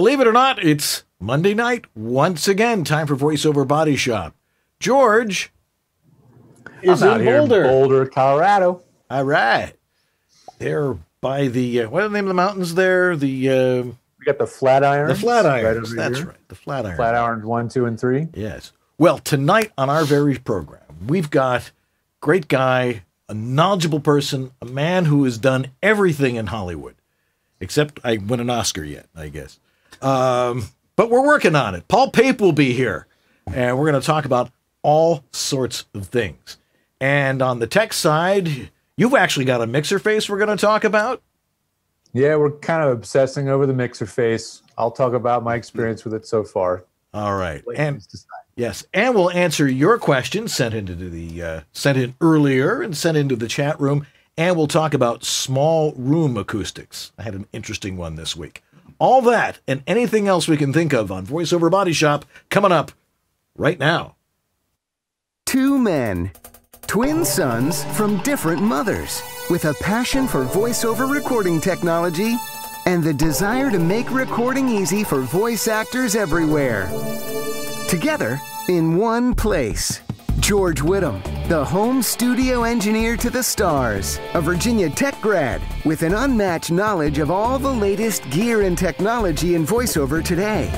Believe it or not, it's Monday night once again. Time for VoiceOver Body Shop. George is in Boulder, Colorado. All right. They're by the what are the name of the mountains there? The we got the Flatirons. The Flatirons. That's right. The Flatirons. Flatirons 1, 2, and 3. Yes. Well, tonight on our very program, we've got great guy, a knowledgeable person, a man who has done everything in Hollywood, except I won an Oscar yet, I guess. But we're working on it. Paul Pape will be here, and we're going to talk about all sorts of things. And on the tech side, you've actually got a Mixer Face we're going to talk about. Yeah, we're kind of obsessing over the Mixer Face. I'll talk about my experience with it so far. All right. And yes, and we'll answer your questions sent into the sent in earlier and sent into the chat room, and we'll talk about small room acoustics. I had an interesting one this week. All that and anything else we can think of on VoiceOver Body Shop coming up right now. Two men, twin sons from different mothers, with a passion for voiceover recording technology and the desire to make recording easy for voice actors everywhere. Together, in one place, George Whittam, the home studio engineer to the stars, a Virginia Tech grad with an unmatched knowledge of all the latest gear and technology in voiceover today.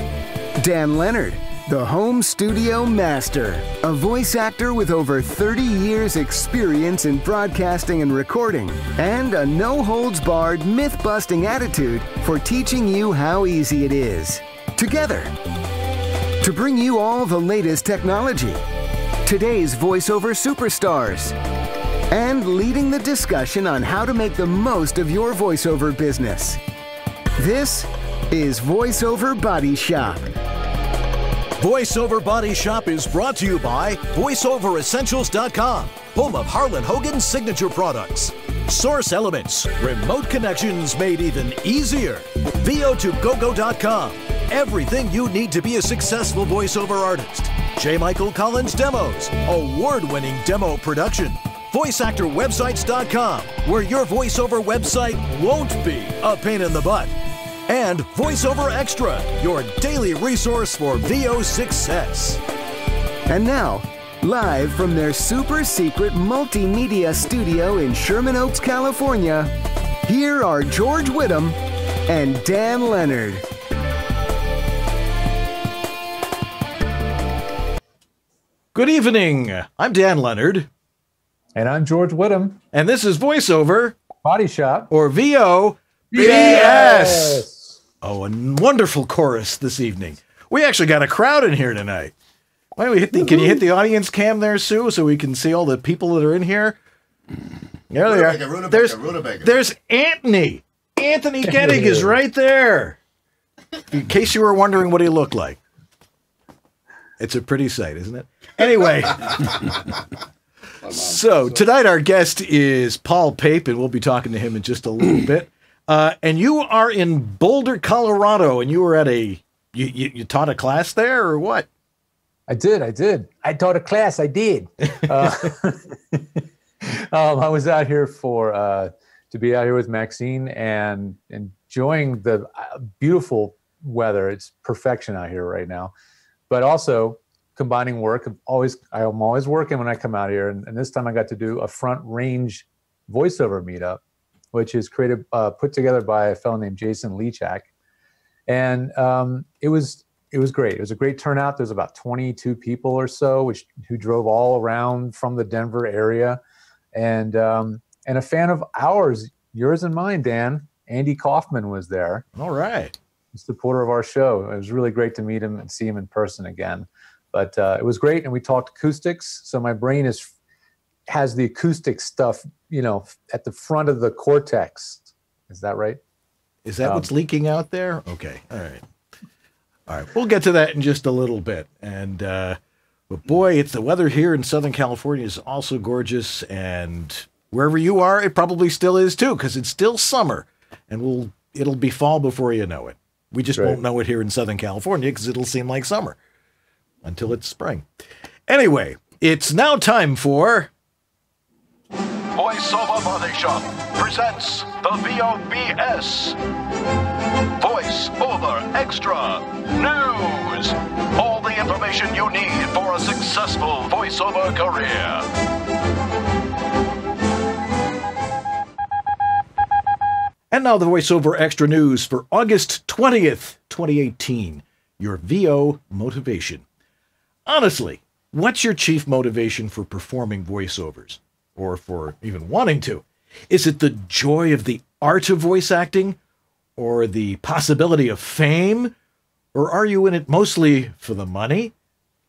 Dan Lenard, the home studio master, a voice actor with over 30 years experience in broadcasting and recording, and a no-holds-barred, myth-busting attitude for teaching you how easy it is. Together, to bring you all the latest technology, today's voiceover superstars, and leading the discussion on how to make the most of your voiceover business. This is VoiceOver Body Shop. VoiceOver Body Shop is brought to you by VoiceOverEssentials.com, home of Harlan Hogan's signature products. Source Elements, remote connections made even easier. VO2Gogo.com, everything you need to be a successful voiceover artist. J. Michael Collins Demos, award-winning demo production. VoiceActorWebsites.com, where your voiceover website won't be a pain in the butt. And VoiceOver Extra, your daily resource for VO success. And now, live from their super secret multimedia studio in Sherman Oaks, California, here are George Whittam and Dan Lenard. Good evening. I'm Dan Lenard. And I'm George Whittam. And this is VoiceOver Body Shop, or VO. BS! Oh, a wonderful chorus this evening. We actually got a crowd in here tonight. Why don't we hit the, can you hit the audience cam there, Sue, so we can see all the people that are in here? There they are. There's Anthony. Anthony Gettig is right there. In case you were wondering what he looked like. It's a pretty sight, isn't it? Anyway. So tonight our guest is Paul Pape, and we'll be talking to him in just a little bit. And you are in Boulder, Colorado, and you were at a, you taught a class there or what? I did. I taught a class. I did. I was out here for, to be out here with Maxine and enjoying the beautiful weather. It's perfection out here right now, but also combining work. I'm always working when I come out here. And this time I got to do a front range voiceover meetup, which is created, put together by a fellow named Jason Leachack, and it was great. It was a great turnout. There's about 22 people or so, who drove all around from the Denver area, and a fan of ours, yours and mine, Dan, Andy Kaufman was there. All right, he's a supporter of our show. It was really great to meet him and see him in person again. But it was great, and we talked acoustics. So my brain has the acoustic stuff, you know, at the front of the cortex. Is that right? Is that what's leaking out there? Okay. All right. All right. We'll get to that in just a little bit. And, but boy, it's the weather here in Southern California is also gorgeous. And wherever you are, it probably still is too, because it's still summer, and it'll be fall before you know it. We just won't know it here in Southern California because it'll seem like summer until it's spring. Anyway, it's now time for VoiceOver Body Shop presents the VOBS, VoiceOver Extra News. All the information you need for a successful voiceover career. And now the VoiceOver Extra News for August 20th, 2018. Your VO motivation. Honestly, what's your chief motivation for performing voiceovers? Or for even wanting to? Is it the joy of the art of voice acting? Or the possibility of fame? Or are you in it mostly for the money?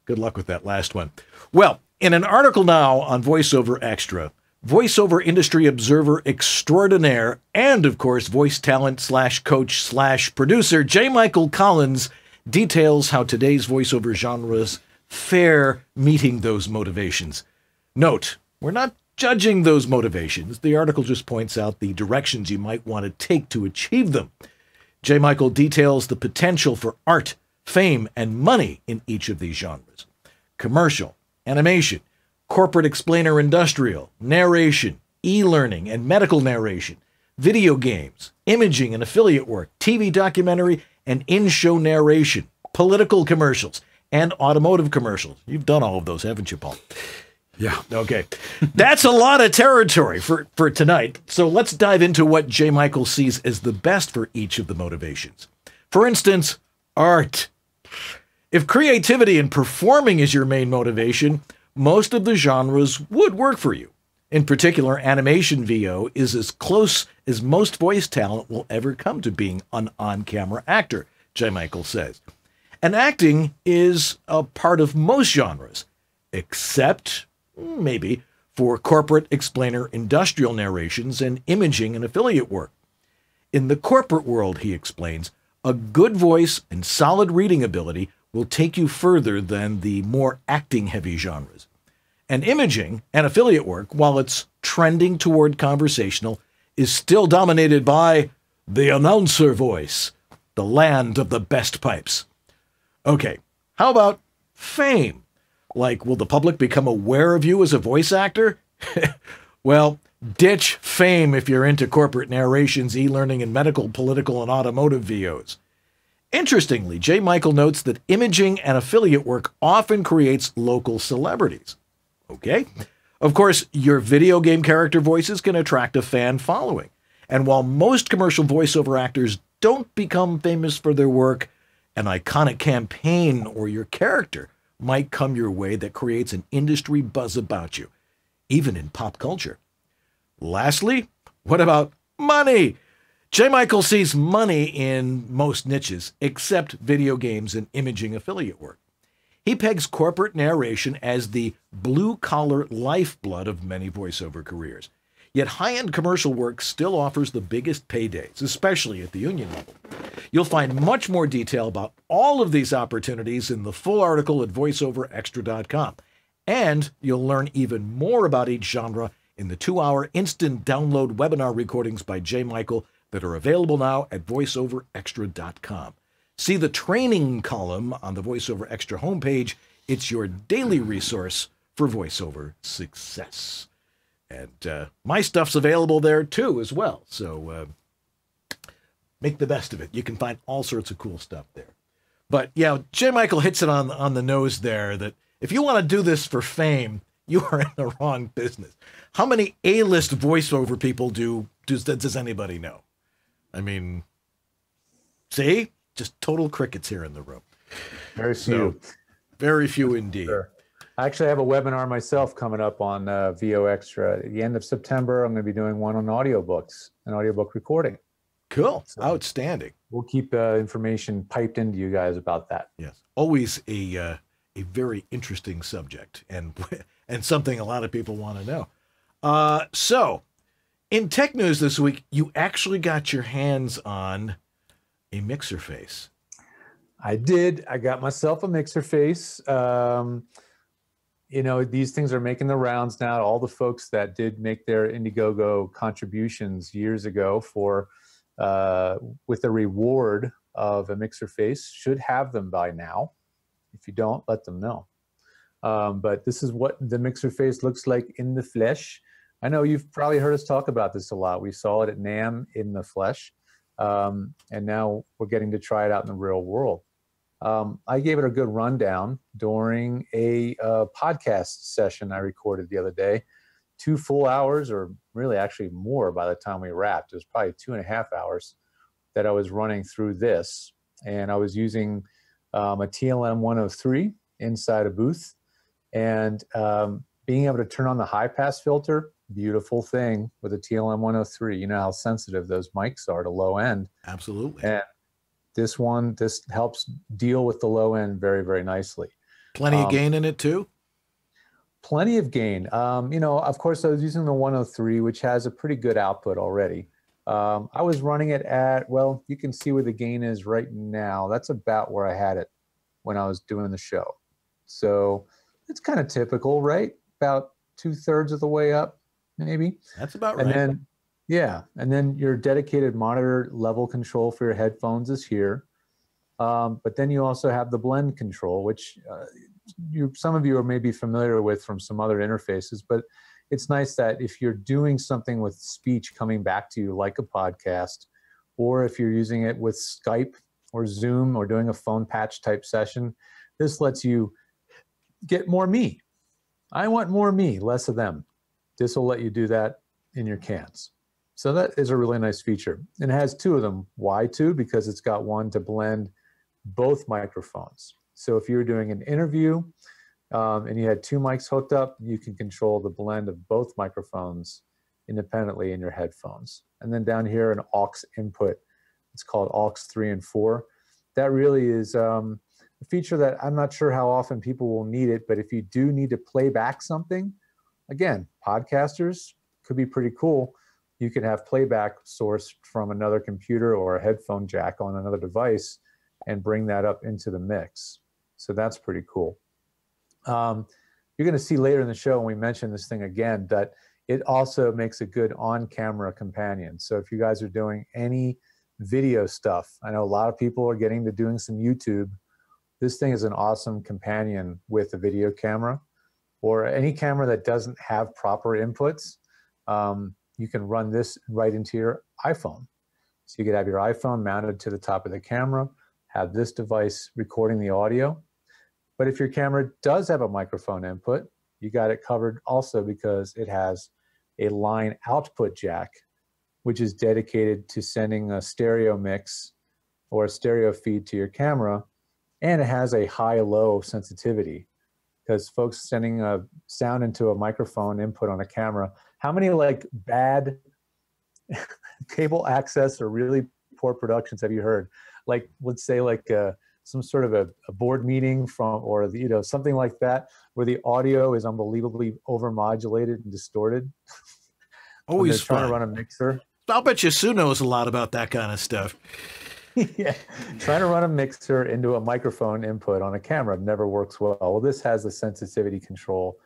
Good luck with that last one. Well, in an article now on VoiceOver Extra, voiceover industry observer extraordinaire and, of course, voice talent / coach / producer J. Michael Collins details how today's voiceover genres fare meeting those motivations. Note, we're not judging those motivations. The article just points out the directions you might want to take to achieve them. J. Michael details the potential for art, fame, and money in each of these genres. Commercial, animation, corporate explainer industrial, narration, e-learning and medical narration, video games, imaging and affiliate work, TV documentary, and in-show narration, political commercials, and automotive commercials. You've done all of those, haven't you, Paul? Yeah. Okay. That's a lot of territory for tonight. So let's dive into what J. Michael sees as the best for each of the motivations. For instance, art. If creativity and performing is your main motivation, most of the genres would work for you. In particular, animation VO is as close as most voice talent will ever come to being an on-camera actor, J. Michael says. And acting is a part of most genres, except maybe for corporate explainer industrial narrations and imaging and affiliate work. In the corporate world, he explains, a good voice and solid reading ability will take you further than the more acting-heavy genres. And imaging and affiliate work, while it's trending toward conversational, is still dominated by the announcer voice, the land of the best pipes. Okay, how about fame? Like, will the public become aware of you as a voice actor? Well, ditch fame if you're into corporate narrations, e-learning, and medical, political, and automotive VOs. Interestingly, J. Michael notes that imaging and affiliate work often creates local celebrities. Okay? Of course, your video game character voices can attract a fan following. And while most commercial voiceover actors don't become famous for their work, an iconic campaign or your character might come your way that creates an industry buzz about you, even in pop culture. Lastly, what about money? J. Michael sees money in most niches, except video games and imaging affiliate work. He pegs corporate narration as the blue-collar lifeblood of many voiceover careers. Yet high-end commercial work still offers the biggest paydays, especially at the union level. You'll find much more detail about all of these opportunities in the full article at voiceoverextra.com. And you'll learn even more about each genre in the 2-hour instant download webinar recordings by J. Michael that are available now at voiceoverextra.com. See the training column on the VoiceOver Extra homepage. It's your daily resource for voiceover success. And my stuff's available there, too, as well. So make the best of it. You can find all sorts of cool stuff there. But, yeah, J. Michael hits it on the nose there that if you want to do this for fame, you are in the wrong business. How many A-list voiceover people does anybody know? I mean, see? Just total crickets here in the room. Very few. So, very few indeed. Sure. I actually have a webinar myself coming up on VO Extra. At the end of September, I'm going to be doing one on audiobooks, an audiobook recording. Cool. So outstanding. We'll keep information piped into you guys about that. Yes. Always a very interesting subject and something a lot of people want to know. So in tech news this week, you actually got your hands on a Mixer Face. I did. I got myself a Mixer Face. You know, these things are making the rounds now. All the folks that did make their Indiegogo contributions years ago for with a reward of a Mixer Face should have them by now. If you don't, let them know. But this is what the Mixer Face looks like in the flesh. I know you've probably heard us talk about this a lot. We saw it at NAMM in the flesh. And now we're getting to try it out in the real world. I gave it a good rundown during a podcast session I recorded the other day. 2 full hours, or really actually more by the time we wrapped. It was probably 2.5 hours that I was running through this. And I was using a TLM 103 inside a booth. And being able to turn on the high pass filter, beautiful thing with a TLM 103. You know how sensitive those mics are to low end. Absolutely. And this one, this helps deal with the low end very, very nicely. Plenty of gain in it too? Plenty of gain. You know, of course I was using the 103, which has a pretty good output already. I was running it at, well, you can see where the gain is right now. That's about where I had it when I was doing the show. So it's kind of typical, right? About 2/3 of the way up, maybe. That's about right. And then, yeah. And then your dedicated monitor level control for your headphones is here. But then you also have the blend control, which some of you are maybe familiar with from some other interfaces, but it's nice that if you're doing something with speech coming back to you like a podcast, or if you're using it with Skype or Zoom or doing a phone patch type session, this lets you get more me. I want more me, less of them. This will let you do that in your cans. So that is a really nice feature. And it has 2 of them. Why 2? Because it's got one to blend both microphones. So if you're doing an interview and you had 2 mics hooked up, you can control the blend of both microphones independently in your headphones. And then down here, an aux input. It's called aux 3 and 4. That really is a feature that I'm not sure how often people will need it, but if you do need to play back something, again, podcasters, could be pretty cool. You could have playback sourced from another computer or a headphone jack on another device and bring that up into the mix. So that's pretty cool. You're going to see later in the show, when we mention this thing again, that it also makes a good on-camera companion. So if you guys are doing any video stuff, I know a lot of people are getting to doing some YouTube. This thing is an awesome companion with a video camera or any camera that doesn't have proper inputs. You can run this right into your iPhone. So you could have your iPhone mounted to the top of the camera, have this device recording the audio. But if your camera does have a microphone input, you got it covered also because it has a line output jack, which is dedicated to sending a stereo mix or a stereo feed to your camera. And it has a high-low sensitivity because folks sending a sound into a microphone input on a camera, how many like bad cable access or really poor productions have you heard? Like, let's say like some sort of a board meeting from, or the, you know, something like that, where the audio is unbelievably overmodulated and distorted. Always fun. Trying to run a mixer. I'll bet you Sue knows a lot about that kind of stuff. Yeah, trying to run a mixer into a microphone input on a camera never works well. Well, this has the sensitivity control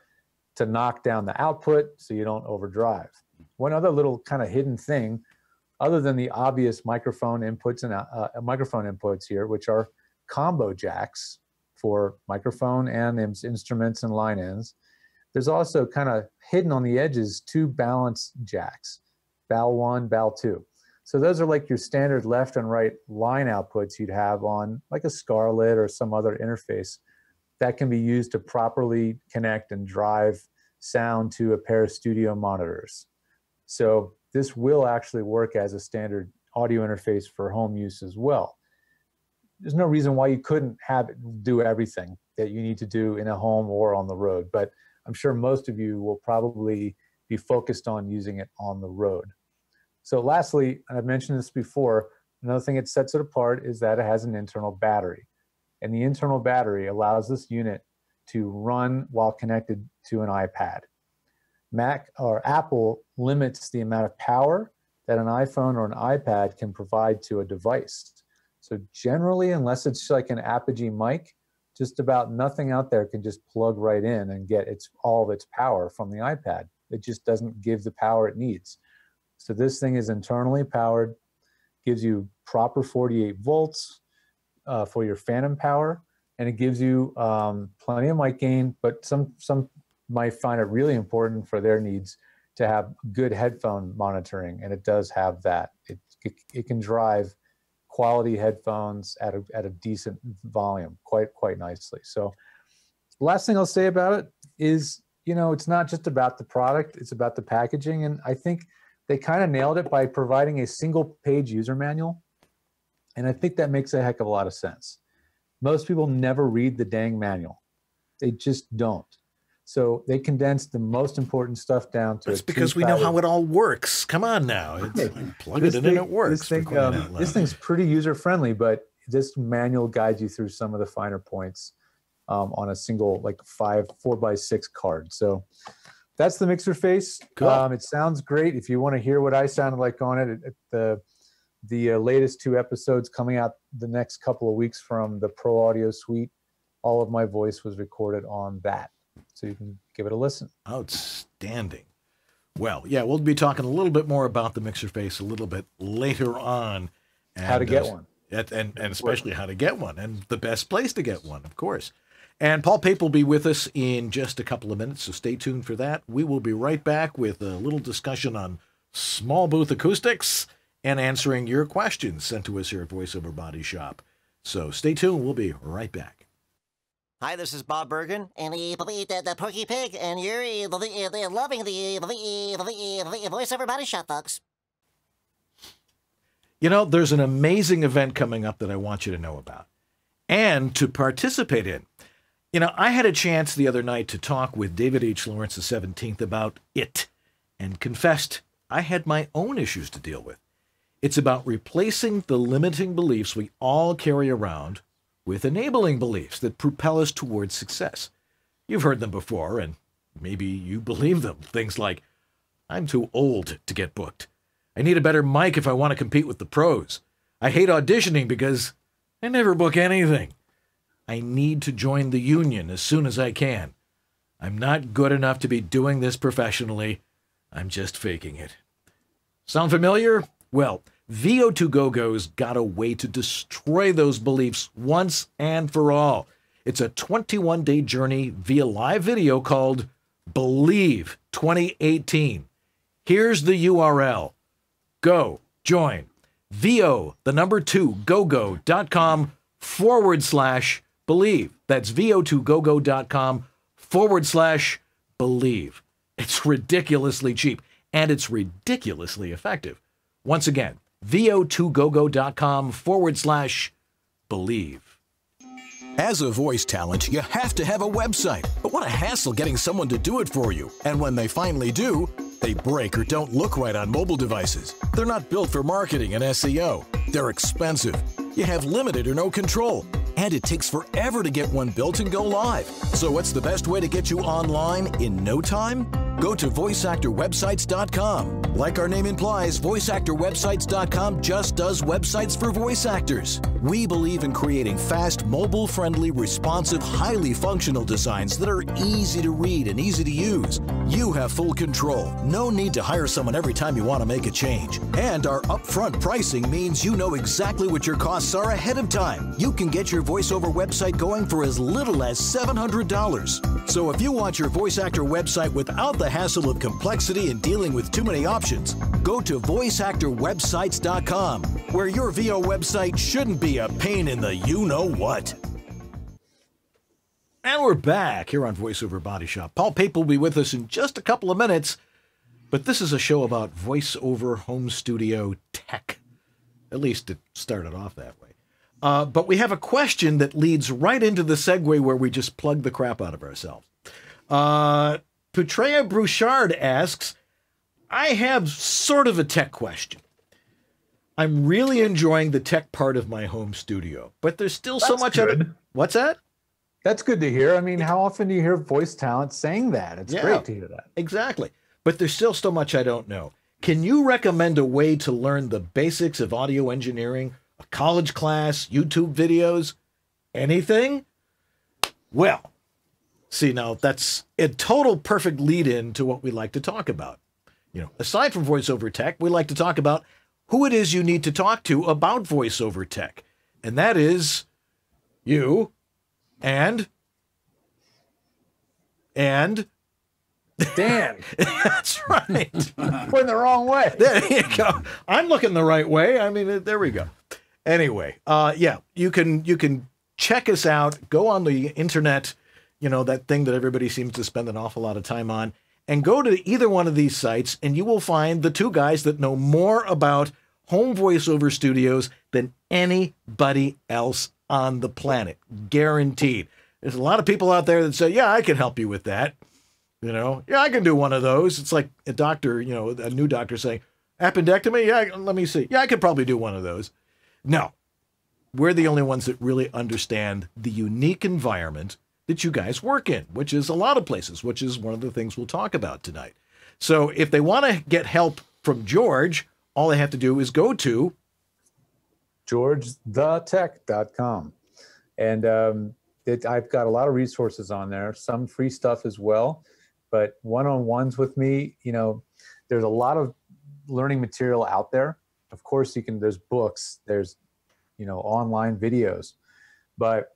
to knock down the output so you don't overdrive. One other little kind of hidden thing, other than the obvious microphone inputs and microphone inputs here, which are combo jacks for microphone and instruments and line ends, there's also kind of hidden on the edges 2 balance jacks, BAL1, BAL2. So those are like your standard left and right line outputs you'd have on like a Scarlett or some other interface that can be used to properly connect and drive sound to a pair of studio monitors. So this will actually work as a standard audio interface for home use as well. There's no reason why you couldn't have it do everything that you need to do in a home or on the road, but I'm sure most of you will probably be focused on using it on the road. So lastly, and I've mentioned this before, another thing that sets it apart is that it has an internal battery. And the internal battery allows this unit to run while connected to an iPad. Mac or Apple limits the amount of power that an iPhone or an iPad can provide to a device. So generally, unless it's like an Apogee mic, just about nothing out there can just plug right in and get all of its power from the iPad. It just doesn't give the power it needs. So this thing is internally powered, gives you proper 48 volts, for your phantom power, and it gives you plenty of mic gain, but some might find it really important for their needs to have good headphone monitoring, and it does have that. It's it can drive quality headphones at a decent volume quite nicely. So last thing I'll say about it is, you know, it's not just about the product, it's about the packaging. And I think they kind of nailed it by providing a single page user manual. And I think that makes a heck of a lot of sense. Most people never read the dang manual. They just don't. So they condensed the most important stuff down to. It's because we know how it all works. Come on now. It's like plug it in and it works. This thing's pretty user-friendly, but this manual guides you through some of the finer points on a single like 4x6 card. So that's the Mixer Face. Cool. It sounds great. If you want to hear what I sounded like on it, the latest two episodes coming out the next couple of weeks from the Pro Audio Suite, all of my voice was recorded on that. So you can give it a listen. Outstanding. Well, yeah, we'll be talking a little bit more about the Mixer Face a little bit later on. And how to get one. And especially how to get one and the best place to get one, of course. And Paul Pape will be with us in just a couple of minutes, so stay tuned for that. We will be right back with a little discussion on small booth acoustics and answering your questions sent to us here at VoiceOver Body Shop. So stay tuned. We'll be right back. Hi, this is Bob Bergen, and the Porky Pig, and you're loving the VoiceOver Body Shop, folks. You know, there's an amazing event coming up that I want you to know about and to participate in. You know, I had a chance the other night to talk with David H. Lawrence the 17th about it, and confessed I had my own issues to deal with. It's about replacing the limiting beliefs we all carry around with enabling beliefs that propel us towards success. You've heard them before, and maybe you believe them. Things like, I'm too old to get booked. I need a better mic if I want to compete with the pros. I hate auditioning because I never book anything. I need to join the union as soon as I can. I'm not good enough to be doing this professionally. I'm just faking it. Sound familiar? Well, VO2Gogo's got a way to destroy those beliefs once and for all. It's a 21-day journey via live video called Believe 2018. Here's the URL. Go join VO2Gogo.com/believe. That's VO2Gogo.com/believe. It's ridiculously cheap and it's ridiculously effective. Once again, VO2Gogo.com/believe. As a voice talent, you have to have a website. But what a hassle getting someone to do it for you. And when they finally do, they break or don't look right on mobile devices. They're not built for marketing and SEO. They're expensive. You have limited or no control. And it takes forever to get one built and go live. So what's the best way to get you online in no time? Go to VoiceActorWebsites.com. Like our name implies, VoiceActorWebsites.com just does websites for voice actors. We believe in creating fast, mobile-friendly, responsive, highly functional designs that are easy to read and easy to use. You have full control. No need to hire someone every time you want to make a change. And our upfront pricing means you know exactly what your costs are ahead of time. You can get your VoiceOver website going for as little as $700. So if you want your voice actor website without the hassle of complexity and dealing with too many options, go to VoiceActorWebsites.com, where your VO website shouldn't be a pain in the you-know-what. And we're back here on VoiceOver Body Shop. Paul Pape will be with us in just a couple of minutes, but this is a show about VoiceOver home studio tech. At least it started off that way. But we have a question that leads right into the segue where we just plug the crap out of ourselves. Petrea Bruchard asks, I have sort of a tech question. I'm really enjoying the tech part of my home studio, but there's still so much of it. What's that? That's good to hear. I mean, how often do you hear voice talent saying that? It's great to hear that. Exactly. But there's still so much I don't know. Can you recommend a way to learn the basics of audio engineering, a college class, YouTube videos, anything? Well, see, now that's a total perfect lead-in to what we like to talk about. You know, aside from voiceover tech, we like to talk about who it is you need to talk to about voiceover tech. And that is you and Dan. That's right. We're in the wrong way. There you go. I'm looking the right way. I mean, there we go. Anyway, yeah, you can check us out. Go on the internet, you know, that thing that everybody seems to spend an awful lot of time on, and go to either one of these sites, and you will find the two guys that know more about home voiceover studios than anybody else on the planet. Guaranteed. There's a lot of people out there that say, yeah, I can help you with that. You know, yeah, I can do one of those. It's like a doctor, you know, a new doctor saying, appendectomy? Yeah, let me see. Yeah, I could probably do one of those. No, we're the only ones that really understand the unique environment that you guys work in, which is a lot of places, which is one of the things we'll talk about tonight. So if they want to get help from George, all they have to do is go to georgethetech.com. And I've got a lot of resources on there, some free stuff as well. But one-on-ones with me, you know, there's a lot of learning material out there. Of course, you can, there's books, there's, you know, online videos. But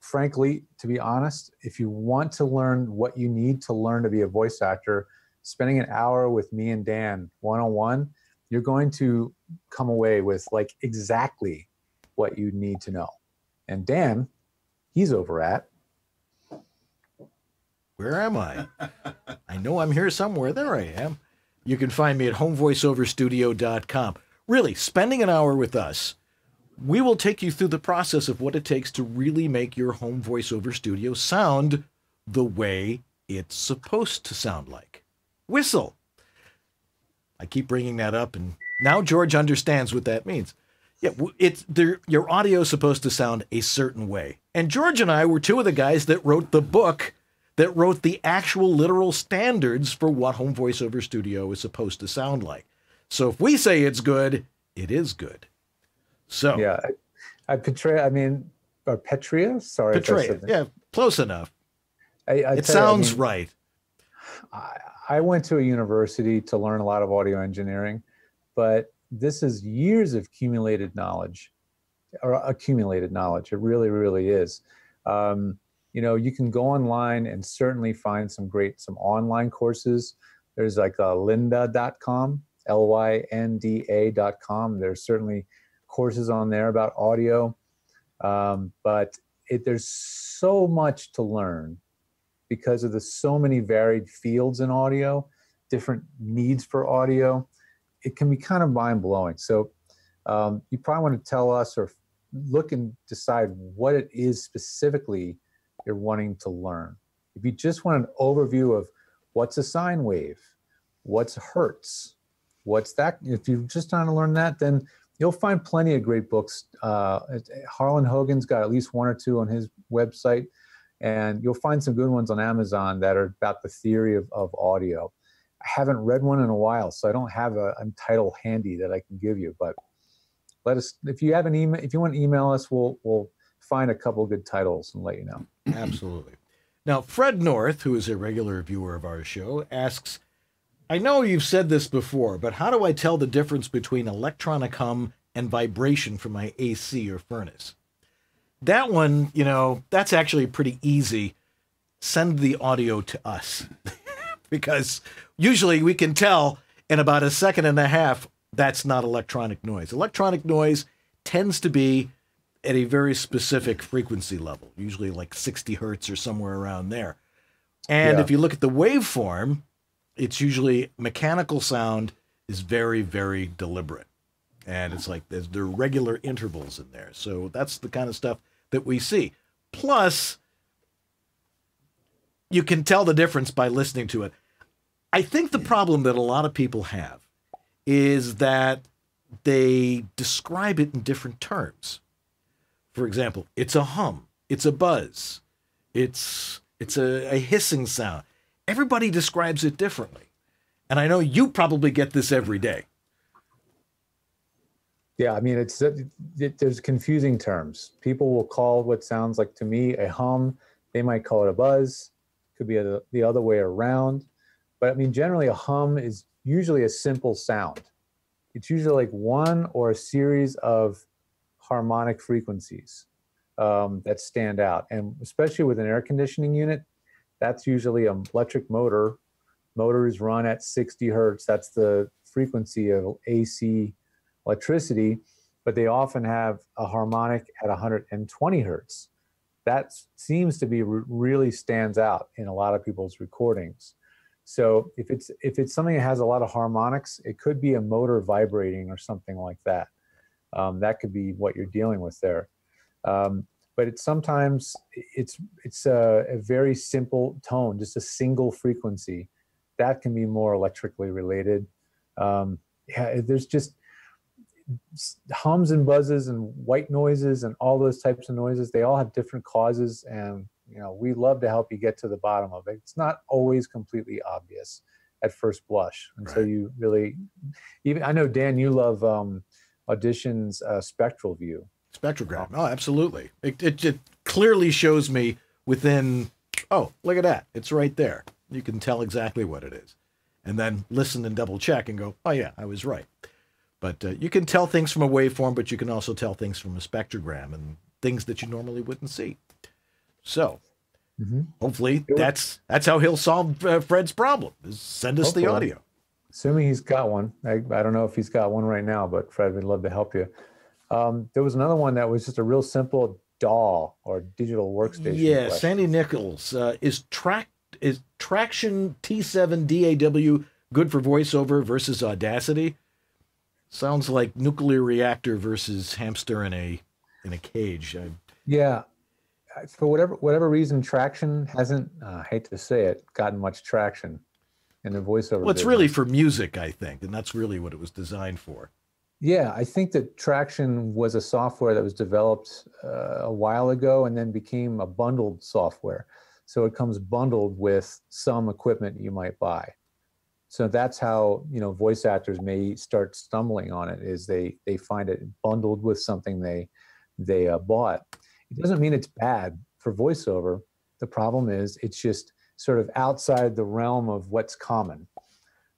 frankly, to be honest, if you want to learn what you need to learn to be a voice actor, spending an hour with me and Dan one-on-one, you're going to come away with like exactly what you need to know. And Dan, he's over at... Where am I? I know I'm here somewhere. There I am. You can find me at homevoiceoverstudio.com. Really, spending an hour with us, we will take you through the process of what it takes to really make your home voiceover studio sound the way it's supposed to sound like. Whistle. I keep bringing that up, and now George understands what that means. Yeah, it's your audio is supposed to sound a certain way. And George and I were two of the guys that wrote the book that wrote the actual literal standards for what home voiceover studio is supposed to sound like. So if we say it's good, it is good. So yeah, Petrea. Sorry, Petrea. Yeah, close enough. It sounds right. I went to a university to learn a lot of audio engineering, but this is years of accumulated knowledge, or accumulated knowledge. It really, really is. You know, you can go online and certainly find some online courses. There's like lynda.com, LYNDA.com. There's certainly courses on there about audio, but there's so much to learn because of the so many varied fields in audio, different needs for audio. It can be kind of mind-blowing. So you probably want to tell us or look and decide what it is specifically you're wanting to learn. If you just want an overview of what's a sine wave, what's hertz, what's that, if you're just trying to learn that, then you'll find plenty of great books. Harlan Hogan's got at least one or two on his website, and you'll find some good ones on Amazon that are about the theory of audio. I haven't read one in a while, so I don't have a title handy that I can give you. But let us, if you have an email, if you want to email us, we'll find a couple of good titles and let you know. Absolutely. Now, Fred North, who is a regular viewer of our show, asks, I know you've said this before, but how do I tell the difference between electronic hum and vibration from my AC or furnace? That one, you know, that's actually pretty easy. Send the audio to us. Because usually we can tell in about a second and a half that's not electronic noise. Electronic noise tends to be at a very specific frequency level, usually like 60 hertz or somewhere around there. And yeah, if you look at the waveform, it's usually mechanical sound is very, very deliberate. And it's like there are regular intervals in there. So that's the kind of stuff that we see. Plus, you can tell the difference by listening to it. I think the problem that a lot of people have is that they describe it in different terms. For example, it's a hum, it's a buzz, it's a hissing sound. Everybody describes it differently. And I know you probably get this every day. Yeah, I mean, there's confusing terms. People will call what sounds like to me a hum. They might call it a buzz. Could be the other way around. But I mean, generally a hum is usually a simple sound. It's usually like one or a series of harmonic frequencies that stand out. And especially with an air conditioning unit, that's usually an electric motor Motors run at 60 hertz. That's the frequency of AC electricity, but they often have a harmonic at 120 hertz. That seems to be really stands out in a lot of people's recordings. So if it's something that has a lot of harmonics, it could be a motor vibrating or something like that. That could be what you're dealing with there. But it's sometimes it's a very simple tone, just a single frequency. That can be more electrically related. Yeah, there's just hums and buzzes and white noises and all those types of noises. They all have different causes, and you know, we love to help you get to the bottom of it. It's not always completely obvious at first blush, and so you really, even I know Dan, you love Audition's spectral view. Spectrogram. Oh, absolutely. It clearly shows me within, oh, look at that. It's right there. You can tell exactly what it is. And then listen and double check and go, oh, yeah, I was right. But you can tell things from a waveform, but you can also tell things from a spectrogram and things that you normally wouldn't see. So hopefully that's how he'll solve Fred's problem, is send us the audio. Assuming he's got one. I don't know if he's got one right now, but Fred, we'd love to help you. There was another one that was just a real simple DAW, or digital workstation. Yeah, question. Sandy Nichols, is Traction T7 DAW good for VoiceOver versus Audacity? Sounds like nuclear reactor versus hamster in a cage. Yeah, for whatever reason, Traction hasn't, I hate to say it, gotten much traction in the VoiceOver. Well, it's business. Really for music, I think, and that's really what it was designed for. Yeah, I think that Traction was a software that was developed a while ago and then became a bundled software. So it comes bundled with some equipment you might buy. So that's how, you know, voice actors may start stumbling on it, is they find it bundled with something they bought. It doesn't mean it's bad for VoiceOver. The problem is it's just sort of outside the realm of what's common.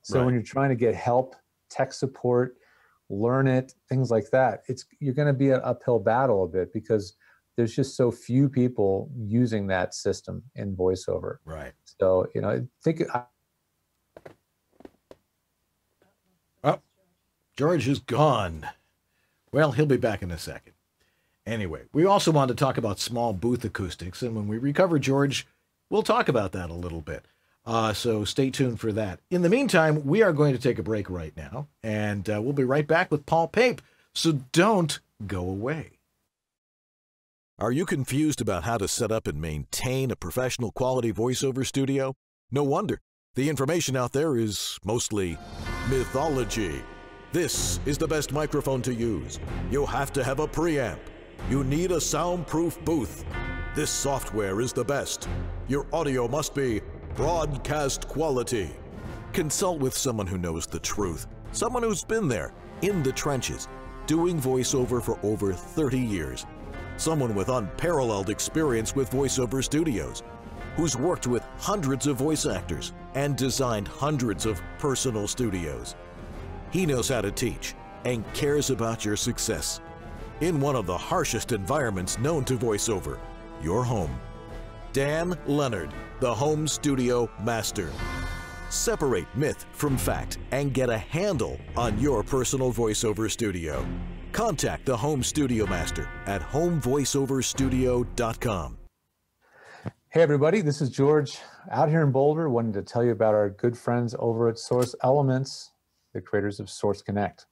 So when you're trying to get help, tech support, learn it, things like that, you're going to be an uphill battle a bit, because there's just so few people using that system in VoiceOver. Right. So, you know, I think... Oh, George is gone. Well, he'll be back in a second. Anyway, we also wanted to talk about small booth acoustics, and when we recover George, we'll talk about that a little bit. So stay tuned for that. In the meantime, we are going to take a break right now, and we'll be right back with Paul Pape. So don't go away. Are you confused about how to set up and maintain a professional quality voiceover studio? No wonder. The information out there is mostly mythology. This is the best microphone to use. You have to have a preamp. You need a soundproof booth. This software is the best. Your audio must be broadcast quality. Consult with someone who knows the truth, someone who's been there, in the trenches, doing voiceover for over 30 years, someone with unparalleled experience with voiceover studios, who's worked with hundreds of voice actors and designed hundreds of personal studios. He knows how to teach and cares about your success. In one of the harshest environments known to voiceover, your home. Dan Lenard, the home studio master. Separate myth from fact and get a handle on your personal voiceover studio. Contact the home studio master at homevoiceoverstudio.com. Hey everybody, this is George out here in Boulder. Wanted to tell you about our good friends over at Source Elements, the creators of Source Connect.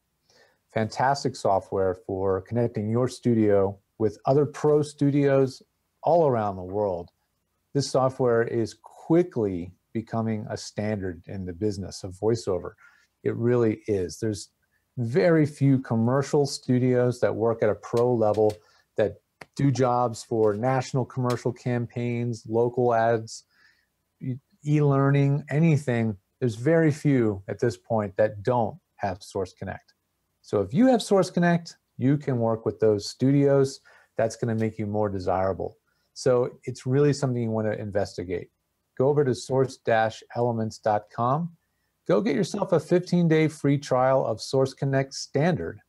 Fantastic software for connecting your studio with other pro studios all around the world. This software is quickly becoming a standard in the business of voiceover. It really is. There's very few commercial studios that work at a pro level that do jobs for national commercial campaigns, local ads, e-learning, anything. There's very few at this point that don't have Source Connect. So if you have Source Connect, you can work with those studios. That's going to make you more desirable. So it's really something you want to investigate. Go over to source-elements.com. Go get yourself a 15-day free trial of Source Connect Standard.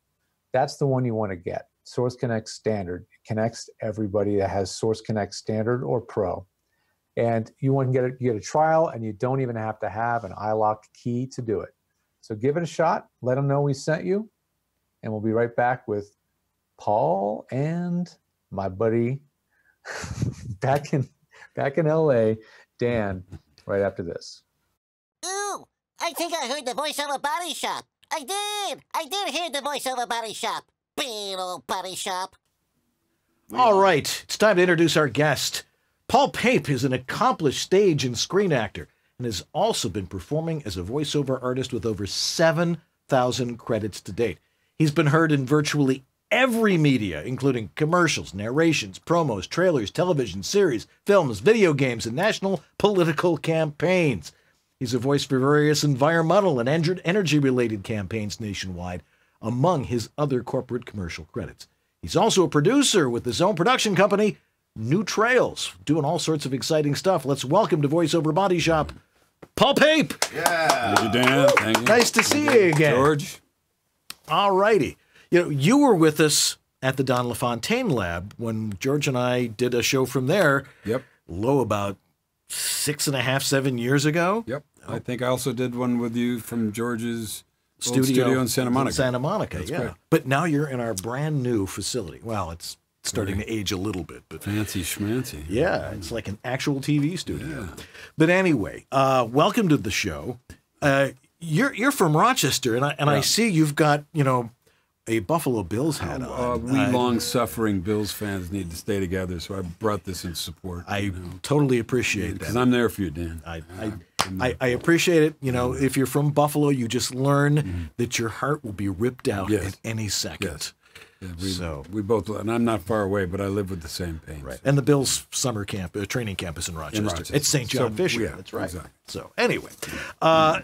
That's the one you want to get, Source Connect Standard. It connects everybody that has Source Connect Standard or Pro. And you want to get a trial, and you don't even have to have an iLock key to do it. So give it a shot. Let them know we sent you. And we'll be right back with Paul and my buddy back in LA, Dan, right after this. Ooh, I think I heard the VoiceOver Body Shop. I did hear the VoiceOver Body Shop. Big old Body Shop. All right, it's time to introduce our guest. Paul Pape is an accomplished stage and screen actor and has also been performing as a voiceover artist with over 7,000 credits to date. He's been heard in virtually every media, including commercials, narrations, promos, trailers, television series, films, video games, and national political campaigns. He's a voice for various environmental and energy-related campaigns nationwide, among his other corporate commercial credits. He's also a producer with his own production company, New Trails, doing all sorts of exciting stuff. Let's welcome to VoiceOver Body Shop, Paul Pape. Yeah. Thank you, Dan. Thank you. Nice to see you again, George. All righty. You know, you were with us at the Don LaFontaine Lab when George and I did a show from there. Yep. About 6.5, 7 years ago. Yep. I think I also did one with you from George's studio in Santa Monica. That's yeah. Great. But now you're in our brand new facility. Wow, it's starting to age a little bit, but fancy schmancy. Yeah, it's like an actual TV studio. Yeah. But anyway, welcome to the show. You're from Rochester, and I see you've got, you know, a Buffalo Bills hat on. We long-suffering Bills fans need to stay together, so I brought this in support. I totally appreciate that. Because I'm there for you, Dan. I appreciate it. You know, if you're from Buffalo, you just learn that your heart will be ripped out at any second. Yes. Yeah, we both, and I'm not far away, but I live with the same pain. Right. So. And the Bills' summer camp, training camp is in Rochester. It's St. John Fisher. Yeah, that's right. Exactly. So anyway,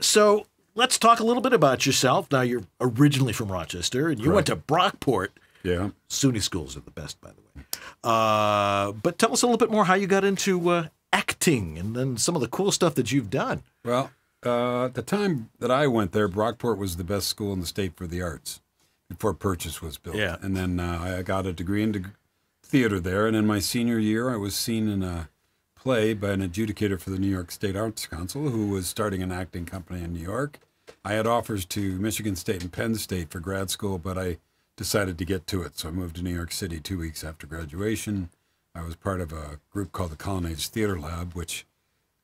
so let's talk a little bit about yourself. Now, you're originally from Rochester, and you went to Brockport. Yeah. SUNY schools are the best, by the way. But tell us a little bit more how you got into acting and then some of the cool stuff that you've done. Well, at the time that I went there, Brockport was the best school in the state for the arts. Before Purchase was built. Yeah. And then I got a degree in theater there. And in my senior year, I was seen in a play by an adjudicator for the New York State Arts Council who was starting an acting company in New York. I had offers to Michigan State and Penn State for grad school, but I decided to get to it. So I moved to New York City 2 weeks after graduation. I was part of a group called the Colonnades Theater Lab, which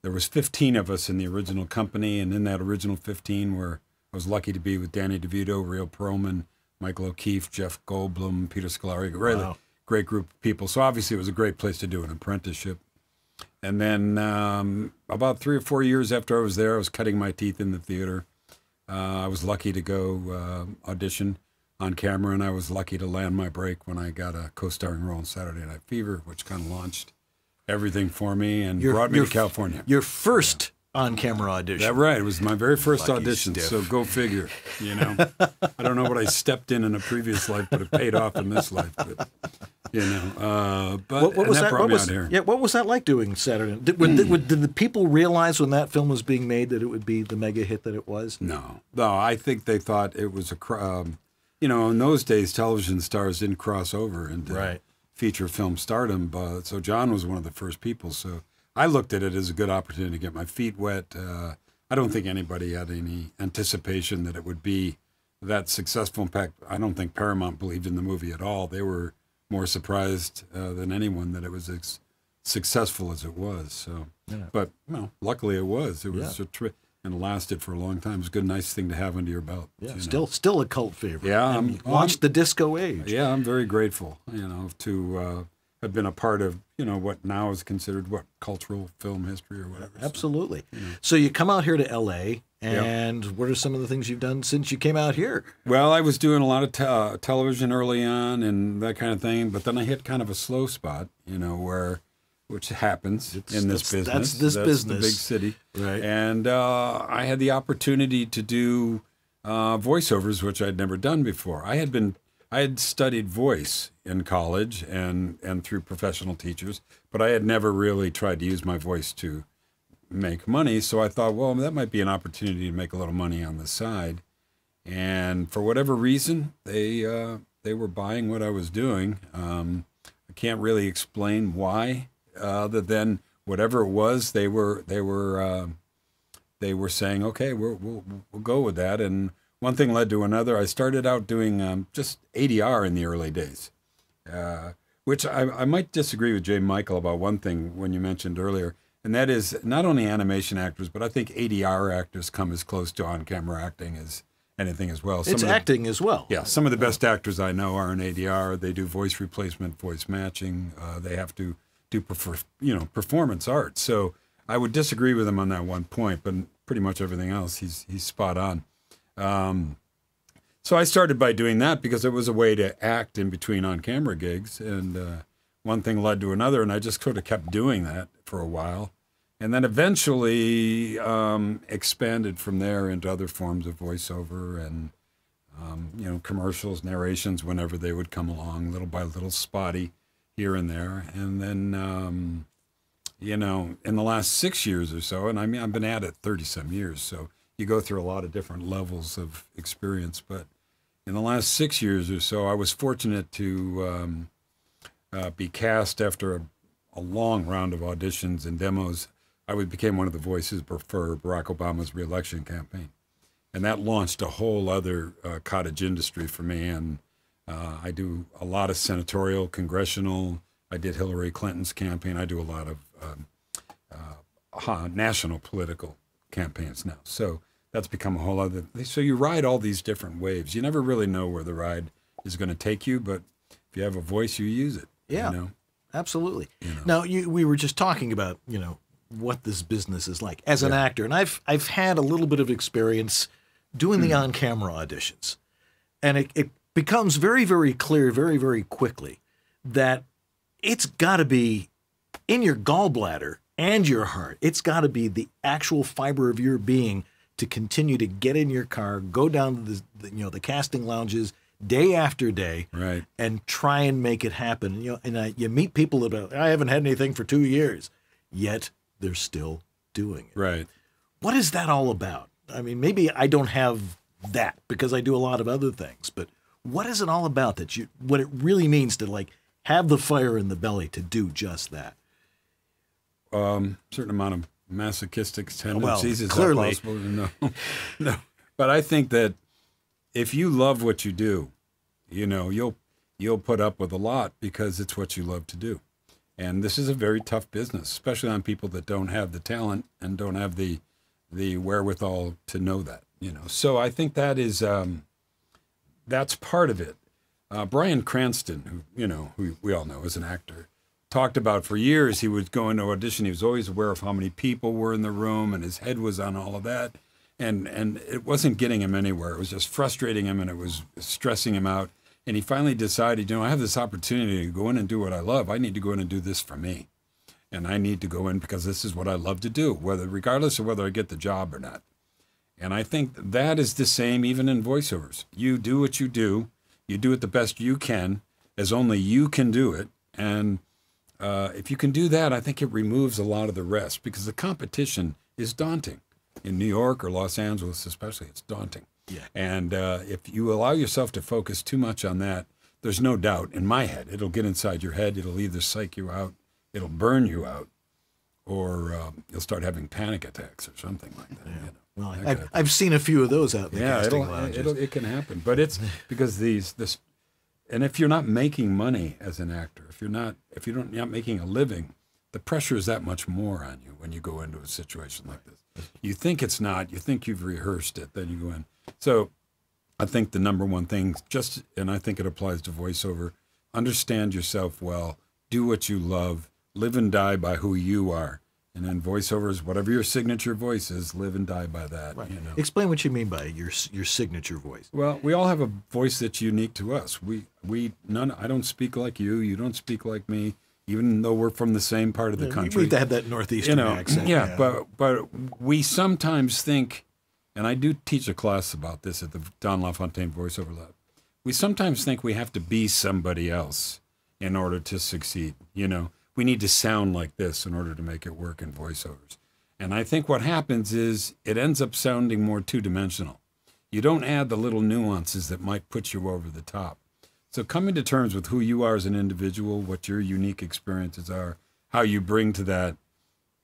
there was 15 of us in the original company. And in that original 15 were, I was lucky to be with Danny DeVito, Real Perlman, Michael O'Keefe, Jeff Goldblum, Peter Scolari, really great group of people. So obviously it was a great place to do an apprenticeship. And then about 3 or 4 years after I was there, I was cutting my teeth in the theater. I was lucky to go audition on camera, and I was lucky to land my break when I got a co-starring role in Saturday Night Fever, which kind of launched everything for me and brought me to California. Your first on-camera audition. That right. It was my very first audition, so go figure, you know. I don't know what I stepped in a previous life, but it paid off in this life, but, you know. But what was that brought me out here. Yeah, what was that like doing Saturday? Did the people realize when that film was being made that it would be the mega hit that it was? No. No, I think they thought it was a, you know, in those days, television stars didn't cross over into feature film stardom, but so John was one of the first people, so I looked at it as a good opportunity to get my feet wet. I don't think anybody had any anticipation that it would be that successful. In fact, I don't think Paramount believed in the movie at all. They were more surprised than anyone that it was as successful as it was. So, but you know, luckily it was. It was a trip and lasted for a long time. It was a good, nice thing to have under your belt. Yeah, you still a cult favorite. Yeah, launched the disco age. Yeah, I'm very grateful. You know, to have been a part of, you know, what now is considered what cultural film history or whatever. Absolutely. So, you know. So you come out here to LA, and what are some of the things you've done since you came out here? Well, I was doing a lot of television early on and that kind of thing, but then I hit kind of a slow spot, you know, which happens in this business. That's business. The big city. Right. And I had the opportunity to do voiceovers, which I'd never done before. I had studied voice in college and through professional teachers, but I had never really tried to use my voice to make money. So I thought, well, that might be an opportunity to make a little money on the side. And for whatever reason, they were buying what I was doing. I can't really explain why, other than whatever it was, they were saying, okay, we'll go with that. And one thing led to another. I started out doing just ADR in the early days, which I might disagree with J. Michael about one thing when you mentioned earlier, and that is not only animation actors, but I think ADR actors come as close to on-camera acting as anything as well. It's acting as well. Yeah, some of the best actors I know are in ADR. They do voice replacement, voice matching. They have to do, performance art. So I would disagree with him on that one point, but pretty much everything else, he's spot on. So I started by doing that because it was a way to act in between on-camera gigs, and one thing led to another, and I just sort of kept doing that for a while, and then eventually expanded from there into other forms of voiceover and commercials, narrations whenever they would come along, little by little, spotty here and there, and then in the last 6 years or so, and I mean I've been at it 30-some years, so you go through a lot of different levels of experience. But in the last 6 years or so, I was fortunate to be cast after a long round of auditions and demos. I became one of the voices for Barack Obama's reelection campaign. And that launched a whole other cottage industry for me. And I do a lot of senatorial, congressional. I did Hillary Clinton's campaign. I do a lot of national political campaigns now. So that's become a whole other thing. So you ride all these different waves. You never really know where the ride is going to take you, but if you have a voice, you use it. Yeah, you know? Absolutely. You know. Now, we were just talking about, what this business is like as an actor. And I've had a little bit of experience doing the on-camera auditions. And it becomes very, very clear, very, very quickly that it's got to be in your gallbladder and your heart. It's got to be the actual fiber of your being to continue to get in your car, go down to the casting lounges day after day, right, and try and make it happen. And you meet people that are, I haven't had anything for 2 years, yet they're still doing it. Right. What is that all about? I mean, maybe I don't have that because I do a lot of other things, but what is it all about that what it really means to have the fire in the belly to do just that? Certain amount of masochistic tendencies is clearly possible. No. But I think that if you love what you do, you'll put up with a lot because it's what you love to do. And this is a very tough business, especially on people that don't have the talent and don't have the wherewithal to know that, So I think that is that's part of it. Bryan Cranston, who we all know is an actor, talked about for years, he would go into audition. He was always aware of how many people were in the room, and his head was on all of that. And it wasn't getting him anywhere. It was just frustrating him, and it was stressing him out. And he finally decided, I have this opportunity to go in and do what I love. I need to go in and do this for me. And I need to go in because this is what I love to do, regardless of whether I get the job or not. And I think that is the same even in voiceovers. You do what you do it the best you can, as only you can do it. And if you can do that, I think it removes a lot of the rest because the competition is daunting. In New York or Los Angeles especially, it's daunting. Yeah. And if you allow yourself to focus too much on that, there's no doubt in my head, it'll get inside your head, it'll either psych you out, it'll burn you out, or you'll start having panic attacks or something like that. Yeah. Well, that I've seen a few of those out in the casting lounges. It can happen. But it's because and if you're not making money as an actor, if you're not making a living, the pressure is that much more on you when you go into a situation like this. You think it's not, you think you've rehearsed it, then you go in. So I think the number one thing, and I think it applies to voiceover, understand yourself well, do what you love, live and die by who you are. And in voiceovers, whatever your signature voice is, live and die by that. Right. Explain what you mean by your signature voice. Well, we all have a voice that's unique to us. I don't speak like you. You don't speak like me. Even though we're from the same part of the country, we have that northeastern accent. Yeah, but we sometimes think, and I do teach a class about this at the Don LaFontaine Voice-over Lab. We sometimes think we have to be somebody else in order to succeed. We need to sound like this in order to make it work in voiceovers. And I think what happens is it ends up sounding more two-dimensional. You don't add the little nuances that might put you over the top. So coming to terms with who you are as an individual, what your unique experiences are, how you bring to that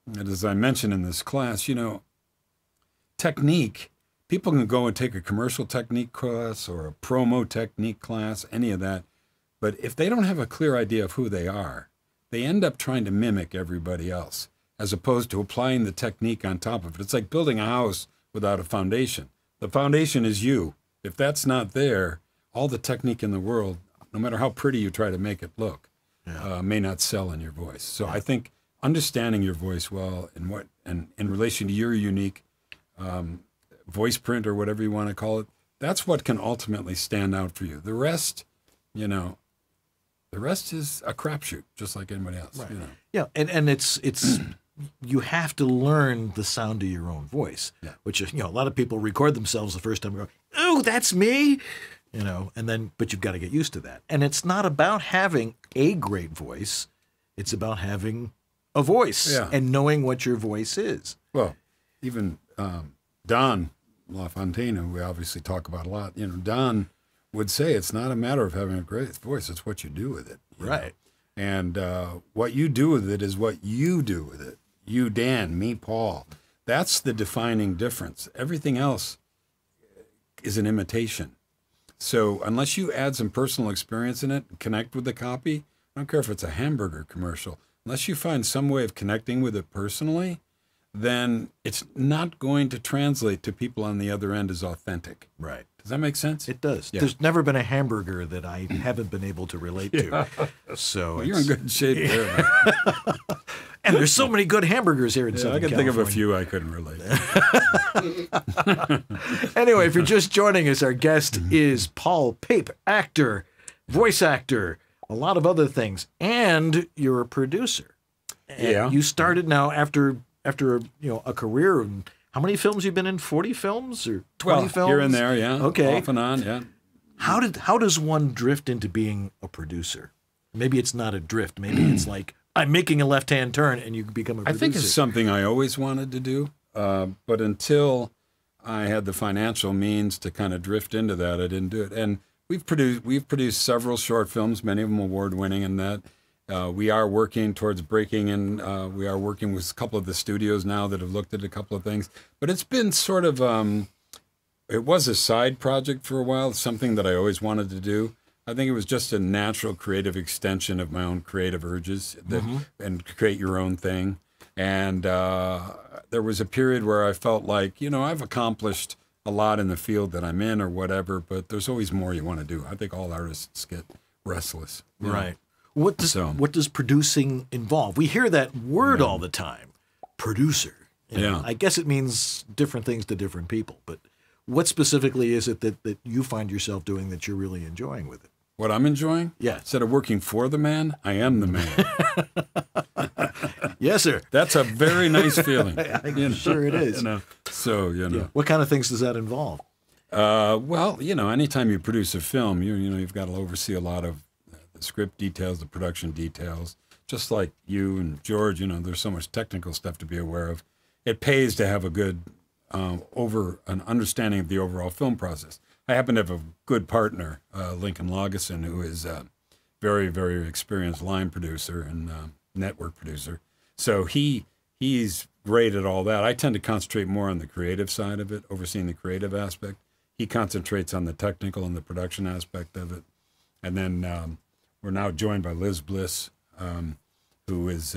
And as I mentioned in this class, you know, technique, people can go and take a commercial technique class or a promo technique class, any of that. But if they don't have a clear idea of who they are, they end up trying to mimic everybody else, as opposed to applying the technique on top of it. It's like building a house without a foundation. The foundation is you. If that's not there, all the technique in the world, no matter how pretty you try to make it look, may not sell in your voice. So I think understanding your voice well and what, and in relation to your unique voice print or whatever you want to call it, that's what can ultimately stand out for you. The rest, you know, the rest is a crapshoot, just like anybody else. Right. You know? Yeah, and it's you have to learn the sound of your own voice, which is, you know, a lot of people record themselves the first time and go, oh, that's me, you know, and then, but you've got to get used to that. And it's not about having a great voice. It's about having a voice and knowing what your voice is. Well, even Don LaFontaine, who we obviously talk about a lot, you know, Don would say it's not a matter of having a great voice. It's what you do with it. Right. Know? And what you do with it is what you do with it. You, Dan, me, Paul. That's the defining difference. Everything else is an imitation. So unless you add some personal experience in it, connect with the copy, I don't care if it's a hamburger commercial, unless you find some way of connecting with it personally, then it's not going to translate to people on the other end as authentic. Right. Does that make sense? It does. Yeah. There's never been a hamburger that I haven't been able to relate to. So well, you're in good shape there. And there's so many good hamburgers here in Southern California. I can think of a few I couldn't relate to. Anyway, if you're just joining us, our guest is Paul Pape, actor, voice actor, a lot of other things, and you're a producer. And you started now after you know, a career in, how many films you've been in? 40 films or 20 films? Here and there, okay. Off and on, How does one drift into being a producer? Maybe it's not a drift. Maybe it's like, I'm making a left-hand turn, and you become a producer. I think it's something I always wanted to do, but until I had the financial means to kind of drift into that, I didn't do it. And we've produced several short films, many of them award-winning, and that we are working towards breaking in. We are working with a couple of the studios now that have looked at a couple of things. But it's been sort of, it was a side project for a while, something that I always wanted to do. I think it was just a natural creative extension of my own creative urges that, and create your own thing. And there was a period where I felt like, you know, I've accomplished a lot in the field that I'm in or whatever, but there's always more you want to do. I think all artists get restless. Right. What does producing involve? We hear that word all the time, producer. You know, I guess it means different things to different people, but what specifically is it that you find yourself doing that you're really enjoying with it? What I'm enjoying? Yeah. Instead of working for the man, I am the man. Yes, sir. That's a very nice feeling. I'm sure it is. You know? So, you know. Yeah. What kind of things does that involve? Well, you know, anytime you produce a film, you know, you've got to oversee a lot of the script details, the production details. Just like you and George, you know, there's so much technical stuff to be aware of. It pays to have a good an understanding of the overall film process. I happen to have a good partner, Lincoln Loggison, who is a very, very experienced line producer and network producer. So he's great at all that. I tend to concentrate more on the creative side of it, overseeing the creative aspect. He concentrates on the technical and the production aspect of it. And then we're now joined by Liz Bliss, who is,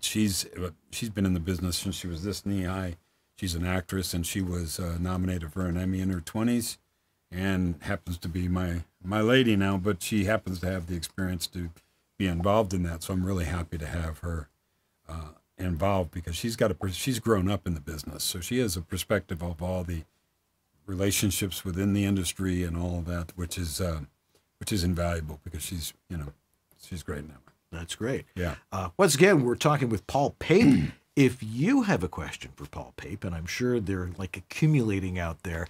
she's been in the business since she was this knee-high. She's an actress, and she was nominated for an Emmy in her 20s and happens to be my lady now, but she happens to have the experience to be involved in that. So I'm really happy to have her involved because she's grown up in the business. So she has a perspective of all the relationships within the industry and all of that, which is invaluable because she's, you know, she's great now. That's great. Yeah. Once again, we're talking with Paul Pape. If you have a question for Paul Pape, and I'm sure they're like accumulating out there,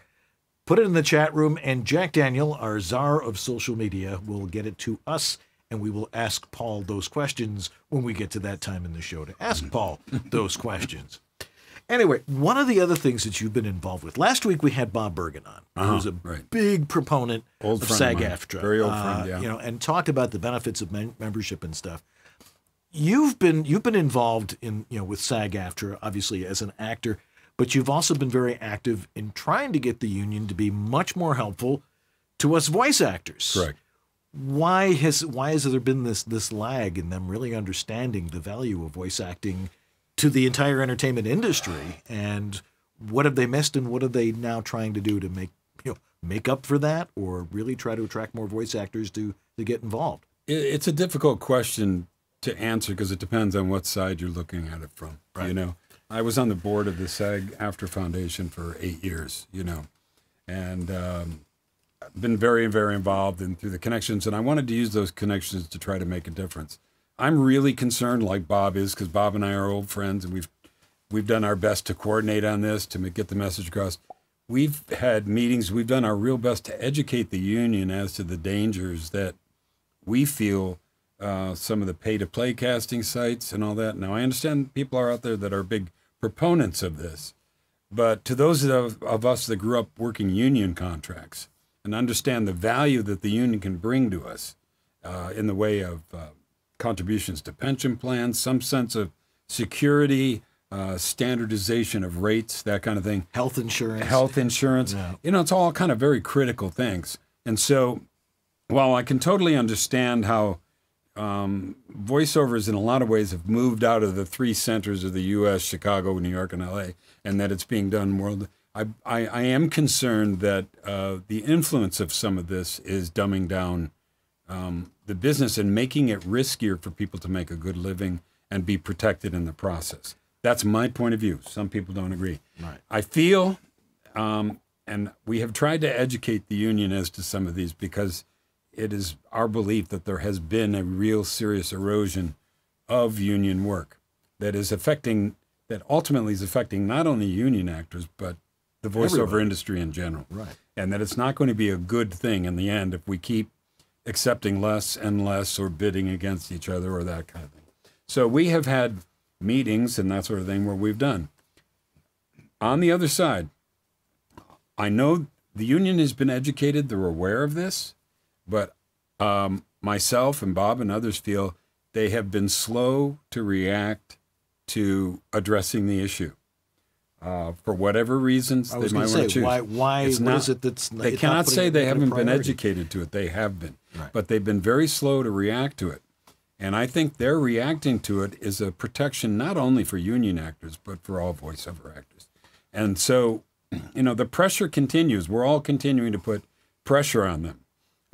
put it in the chat room and Jack Daniel, our czar of social media, will get it to us and we will ask Paul those questions when we get to that time in the show to ask Paul those questions. Anyway, one of the other things that you've been involved with, last week we had Bob Bergen on, who's a big proponent of SAG-AFTRA. Very old friend, yeah. You know, and talked about the benefits of membership and stuff. You've been involved in, with SAG-AFTRA, obviously as an actor, but you've also been very active in trying to get the union to be much more helpful to us voice actors. Correct. Why has there been this lag in them really understanding the value of voice acting to the entire entertainment industry? And what have they missed, and what are they now trying to do to make up for that, or really try to attract more voice actors to get involved? It's a difficult question to answer because it depends on what side you're looking at it from. Right. I was on the board of the SAG-AFTRA Foundation for 8 years, and I've been very, very involved in through the connections, and I wanted to use those connections to try to make a difference. I'm really concerned, like Bob is, because Bob and I are old friends, and we've done our best to coordinate on this to get the message across. We've had meetings. We've done our real best to educate the union as to the dangers that we feel some of the pay-to-play casting sites and all that. Now, I understand people are out there that are big proponents of this, but to those of us that grew up working union contracts and understand the value that the union can bring to us in the way of contributions to pension plans, some sense of security, standardization of rates, that kind of thing. Health insurance. Health insurance. Yeah. It's all kind of very critical things. And so while I can totally understand how voiceovers in a lot of ways have moved out of the three centers of the U.S., Chicago, New York, and L.A., and that it's being done world. I am concerned that the influence of some of this is dumbing down the business and making it riskier for people to make a good living and be protected in the process. That's my point of view. Some people don't agree. Right. I feel, and we have tried to educate the union as to some of these, because it is our belief that there has been a real serious erosion of union work that is affecting, that ultimately is affecting not only union actors, but the voiceover industry in general. Right. And that it's not going to be a good thing in the end if we keep accepting less and less, or bidding against each other, or that kind of thing. So we have had meetings and that sort of thing where we've done. On the other side, I know the union has been educated, they're aware of this, but myself and Bob and others feel they have been slow to react to addressing the issue for whatever reasons they might want to choose. Why is it that's not? They cannot say they haven't been educated to it. They have been, right. But they've been very slow to react to it. And I think their reacting to it is a protection not only for union actors, but for all voiceover actors. And so, the pressure continues. We're all continuing to put pressure on them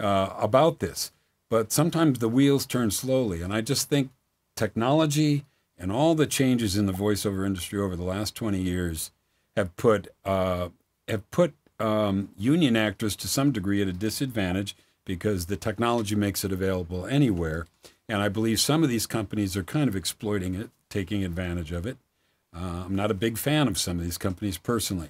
about this, but sometimes the wheels turn slowly. And I just think technology and all the changes in the voiceover industry over the last 20 years have put union actors to some degree at a disadvantage, because the technology makes it available anywhere. And I believe some of these companies are kind of exploiting it, taking advantage of it. I'm not a big fan of some of these companies personally.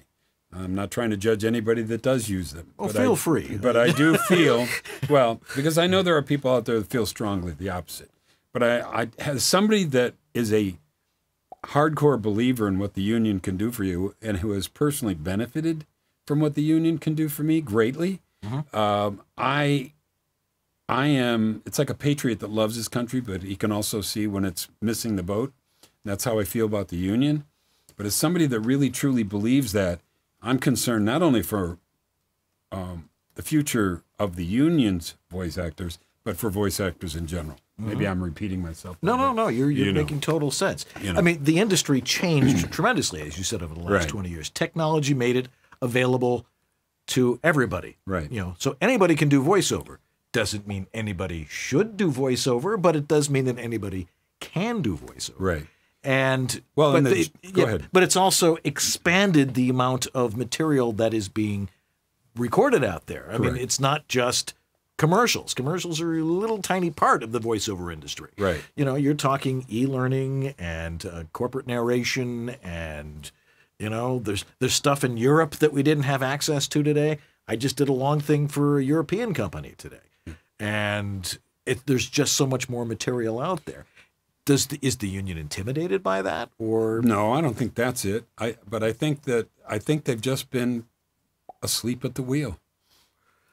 I'm not trying to judge anybody that does use them. Oh, feel free. But I do feel, well, because I know there are people out there that feel strongly the opposite. But as somebody that is a hardcore believer in what the union can do for you, and who has personally benefited from what the union can do for me greatly, mm-hmm. I am, it's like a patriot that loves his country, but he can also see when it's missing the boat. That's how I feel about the union. But as somebody that really, truly believes that, I'm concerned not only for the future of the union's voice actors, but for voice actors in general. Mm-hmm. Maybe I'm repeating myself. No, you're making total sense. I mean, the industry changed tremendously, as you said, over the last 20 years. Technology made it available to everybody. Right. So anybody can do voiceover. Doesn't mean anybody should do voiceover, but it does mean that anybody can do voiceover. Right. And well, but it's also expanded the amount of material that is being recorded out there. I mean, it's not just commercials. Commercials are a little tiny part of the voiceover industry. Right. You're talking e-learning and corporate narration, and there's stuff in Europe that we didn't have access to today. I just did a long thing for a European company today, and there's just so much more material out there. Is the union intimidated by that, or no? I don't think that's it. But I think they've just been asleep at the wheel,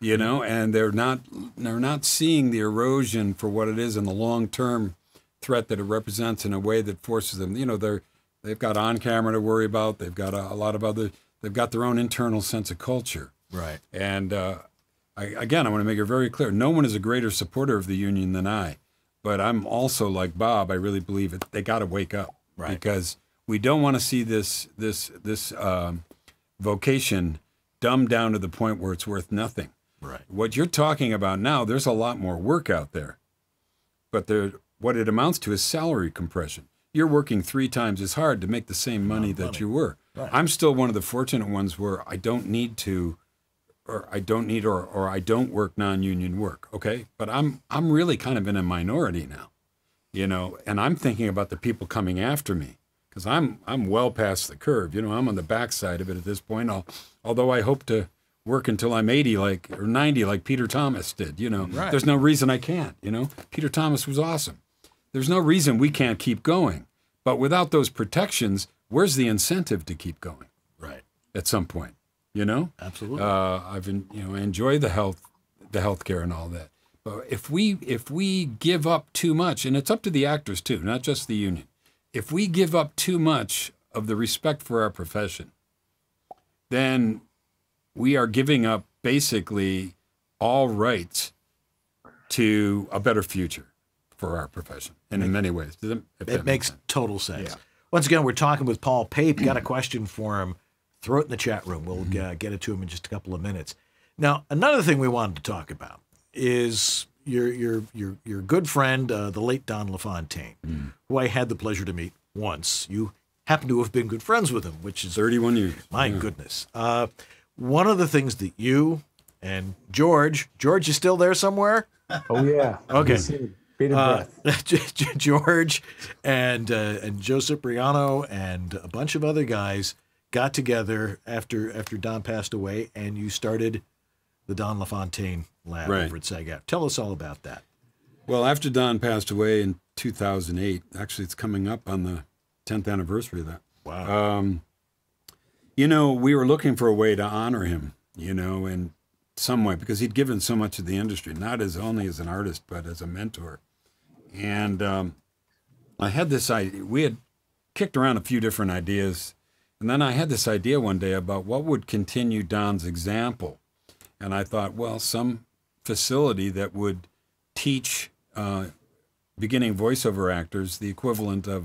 and they're not seeing the erosion for what it is in the long term threat that it represents in a way that forces them, you know, they've got on camera to worry about. They've got a lot of other, they've got their own internal sense of culture. Right. And again, I want to make it very clear, no one is a greater supporter of the union than I, but I'm also like Bob, I really believe it. They got to wake up, right? Because we don't want to see this vocation dumbed down to the point where it's worth nothing. Right. What you're talking about now, there's a lot more work out there, but what it amounts to is salary compression. You're working 3 times as hard to make the same money that you were. Right. I'm still one of the fortunate ones where I don't need to, or I don't work non-union work. Okay, but I'm really kind of in a minority now, you know, and I'm thinking about the people coming after me because I'm well past the curve. You know, I'm on the backside of it at this point. Although I hope to work until I'm 80 like or 90 like Peter Thomas did, you know. Right. There's no reason I can't, you know. Peter Thomas was awesome. There's no reason we can't keep going. But without those protections, where's the incentive to keep going? Right. At some point, you know? Absolutely. I enjoy the healthcare and all that. But if we give up too much, and it's up to the actors too, not just the union. If we give up too much of the respect for our profession, then we are giving up basically all rights to a better future for our profession, and in many ways. It makes total sense. Yeah. Once again, we're talking with Paul Pape. Got a question for him. Throw it in the chat room. We'll get it to him in just a couple of minutes. Now, another thing we wanted to talk about is your good friend, the late Don LaFontaine, who I had the pleasure to meet once. You happen to have been good friends with him, which is 31 years. My goodness. One of the things that you and George is still there somewhere? Oh, yeah. Okay. George and Joe Cipriano and a bunch of other guys got together after Don passed away, and you started the Don LaFontaine Lab over at SAGAF. Tell us all about that. Well, after Don passed away in 2008, actually it's coming up on the 10th anniversary of that. Wow. You know, we were looking for a way to honor him, you know, in some way, because he'd given so much to the industry, not as only as an artist, but as a mentor. And I had this idea. We had kicked around a few different ideas. And then I had this idea one day about what would continue Don's example. And I thought, well, some facility that would teach beginning voiceover actors the equivalent of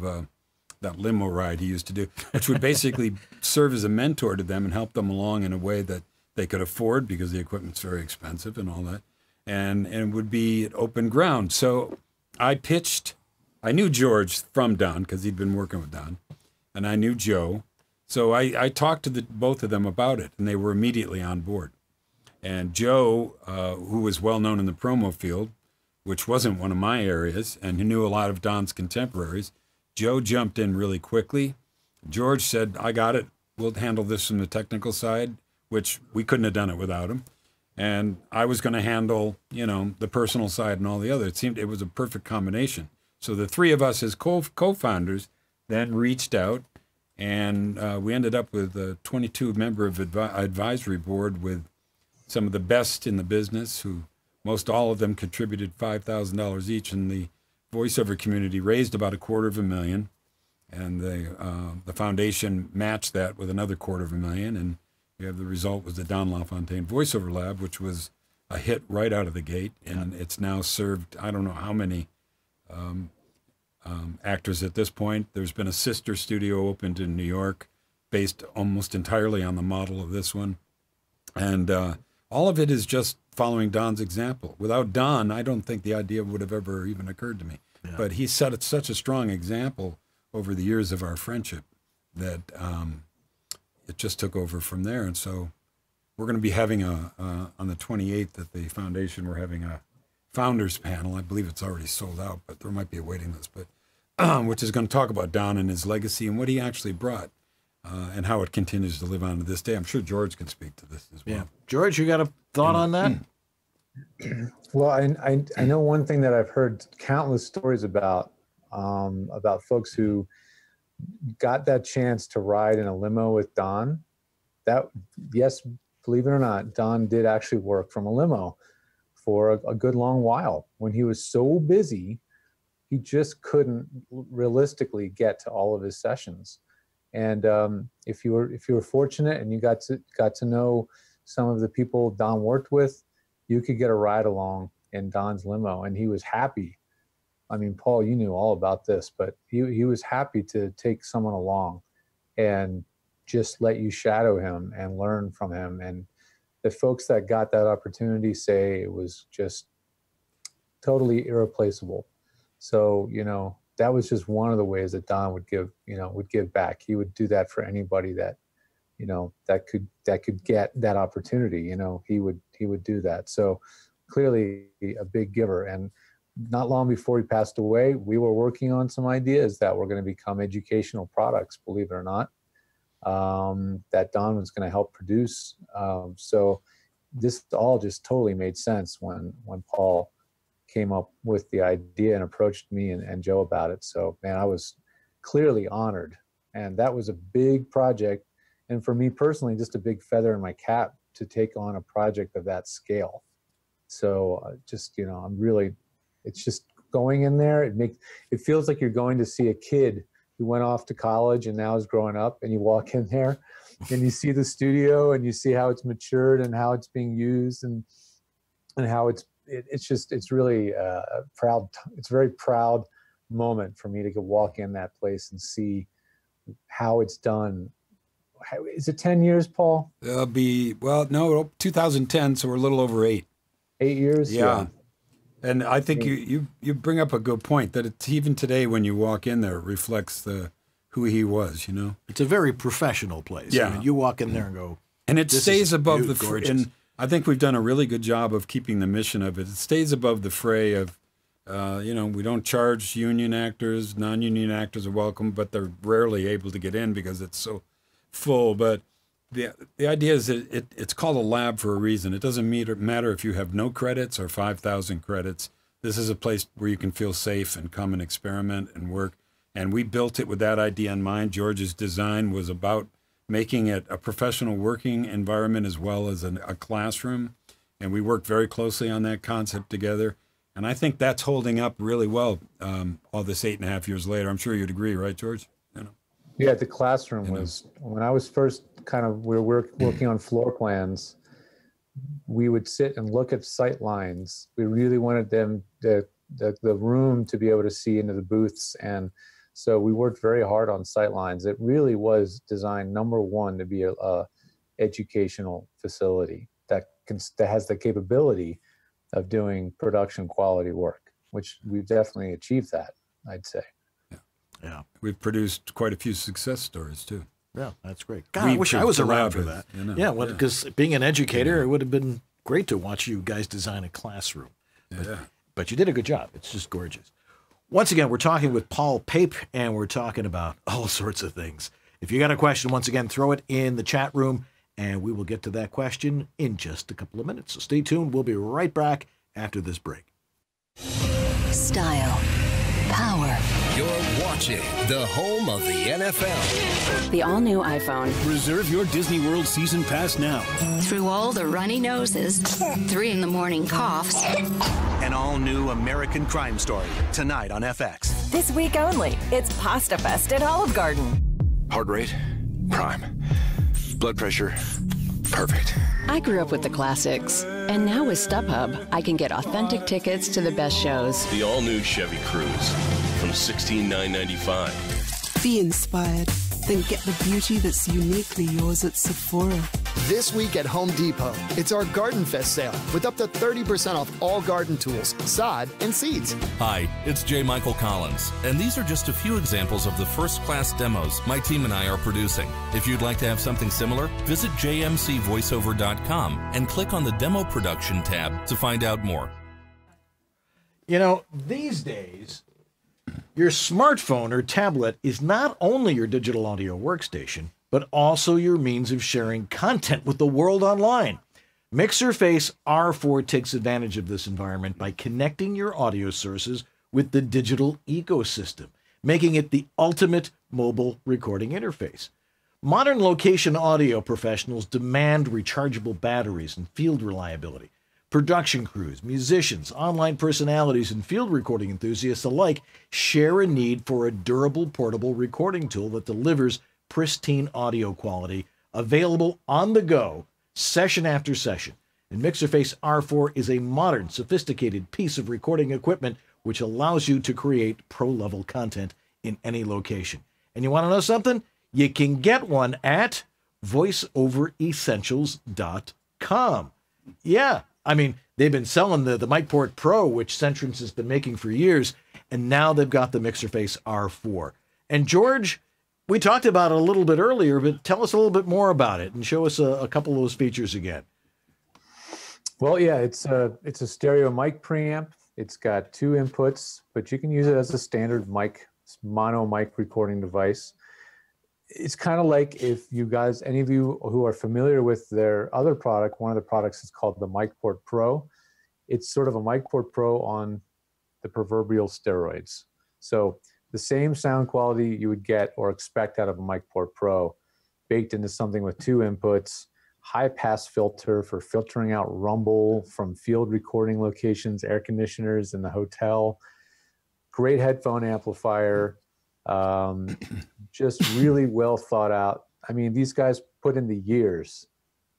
that limo ride he used to do, which would basically serve as a mentor to them and help them along in a way that they could afford because the equipment's very expensive and all that, and it would be open ground. So I pitched, I knew George from Don because he'd been working with Don, and I knew Joe. So I talked to both of them about it, and they were immediately on board. And Joe, who was well known in the promo field, which wasn't one of my areas, and who knew a lot of Don's contemporaries, Joe jumped in really quickly. George said, I got it. We'll handle this from the technical side, which we couldn't have done it without him. And I was going to handle, you know, the personal side and all the other. It seemed it was a perfect combination. So the three of us as co-founders then reached out, and we ended up with a 22-member of advisory board with some of the best in the business, who most all of them contributed $5,000 each in the voiceover community, raised about $250,000, and the foundation matched that with another $250,000, and you have the result was the Don LaFontaine VoiceOver Lab, which was a hit right out of the gate, and it's now served I don't know how many actors at this point. There's been a sister studio opened in New York, based almost entirely on the model of this one, and all of it is just following Don's example. Without Don, I don't think the idea would have ever even occurred to me. Yeah. But he set such a strong example over the years of our friendship that it just took over from there. And so we're going to be having on the 28th at the foundation, we're having a founders panel. I believe it's already sold out, but there might be a waiting list, but which is going to talk about Don and his legacy and what he actually brought. And how it continues to live on to this day. I'm sure George can speak to this as well. Yeah. George, you got a thought on that? Well, I know one thing that I've heard countless stories about folks who got that chance to ride in a limo with Don. That, yes, believe it or not, Don did actually work from a limo for a good long while when he was so busy. he just couldn't realistically get to all of his sessions. And if you were fortunate and you got to know some of the people Don worked with, you could get a ride along in Don's limo, and he was happy. I mean, Paul, you knew all about this, but he was happy to take someone along and just let you shadow him and learn from him. And the folks that got that opportunity say it was just totally irreplaceable. So, you know, that was just one of the ways that Don would give, you know, would give back. He would do that for anybody that, you know, that could get that opportunity. You know, he would do that. So clearly a big giver. And not long before he passed away, we were working on some ideas that were going to become educational products, believe it or not, that Don was going to help produce. So this all just totally made sense when Paul came up with the idea and approached me and Joe about it. So, man, I was clearly honored. And that was a big project. And for me personally, just a big feather in my cap to take on a project of that scale. So just, you know, I'm really, it's just going in there. It feels like you're going to see a kid who went off to college and now is growing up, and you walk in there and you see the studio and you see how it's matured and how it's being used and how it's really proud. It's a very proud moment for me to walk in that place and see how it's done. Is it 10 years, Paul? It'll be, well, no, 2010. So we're a little over eight. 8 years. Yeah. And I think you bring up a good point that it's even today when you walk in there reflects the who he was, you know. It's a very professional place. Yeah. I mean, you walk in there and go, and it stays above the fray. And I think we've done a really good job of keeping the mission of it. It stays above the fray of, you know, we don't charge union actors, non-union actors are welcome, but they're rarely able to get in because it's so full. But the idea is that it's called a lab for a reason. It doesn't matter if you have no credits or 5,000 credits. This is a place where you can feel safe and come and experiment and work. And we built it with that idea in mind. George's design was about making it a professional working environment as well as a classroom. And we worked very closely on that concept together. And I think that's holding up really well all this 8.5 years later. I'm sure you'd agree, right, George? You know. Yeah, the classroom was, when I was first kind of, we were working on floor plans, we would sit and look at sight lines. We really wanted them, the room to be able to see into the booths. And so we worked very hard on sight lines. It really was designed, number one, to be a educational facility that has the capability of doing production quality work, which we've definitely achieved that, I'd say. Yeah, we've produced quite a few success stories too. Yeah, that's great. God, I wish I was around for that. You know, yeah, well, because being an educator, it would have been great to watch you guys design a classroom. But, yeah, but you did a good job. It's just gorgeous. Once again, we're talking with Paul Pape, and we're talking about all sorts of things. If you got a question, once again, throw it in the chat room, and we will get to that question in just a couple of minutes. So stay tuned. We'll be right back after this break. Style. Power. You're watching the home of the NFL. The all-new iPhone. Reserve your Disney World season pass now. Through all the runny noses, 3 in the morning coughs. An all-new American crime story, tonight on FX. This week only, it's Pasta Fest at Olive Garden. Heart rate, prime. Blood pressure, perfect. I grew up with the classics, and now with StubHub, I can get authentic tickets to the best shows. The all-new Chevy Cruze from $16,995. Be inspired, then get the beauty that's uniquely yours at Sephora. This week at Home Depot, it's our Garden Fest sale with up to 30% off all garden tools, sod, and seeds. Hi, it's J. Michael Collins, and these are just a few examples of the first-class demos my team and I are producing. If you'd like to have something similar, visit jmcvoiceover.com and click on the Demo Production tab to find out more. You know, these days, your smartphone or tablet is not only your digital audio workstation, but also your means of sharing content with the world online. Mixer Face R4 takes advantage of this environment by connecting your audio sources with the digital ecosystem, making it the ultimate mobile recording interface. Modern location audio professionals demand rechargeable batteries and field reliability, Production crews, musicians, online personalities, and field recording enthusiasts alike share a need for a durable, portable recording tool that delivers pristine audio quality, available on the go, session after session. And Mixer Face R4 is a modern, sophisticated piece of recording equipment which allows you to create pro-level content in any location. And you want to know something? You can get one at VoiceOverEssentials.com. Yeah, I mean, they've been selling the MicPort Pro, which Centrance has been making for years, and now they've got the Mixer Face R4. And George, we talked about it a little bit earlier, but tell us a little bit more about it and show us a couple of those features again. Well, yeah, it's a stereo mic preamp. It's got two inputs, but you can use it as a standard mic, mono mic recording device. It's kind of like, if you guys, any of you who are familiar with their other product, one of the products is called the MicPort Pro. It's sort of a MicPort Pro on the proverbial steroids. So the same sound quality you would get or expect out of a MicPort Pro baked into something with two inputs, high pass filter for filtering out rumble from field recording locations, air conditioners in the hotel, great headphone amplifier, just really well thought out. I mean, these guys put in the years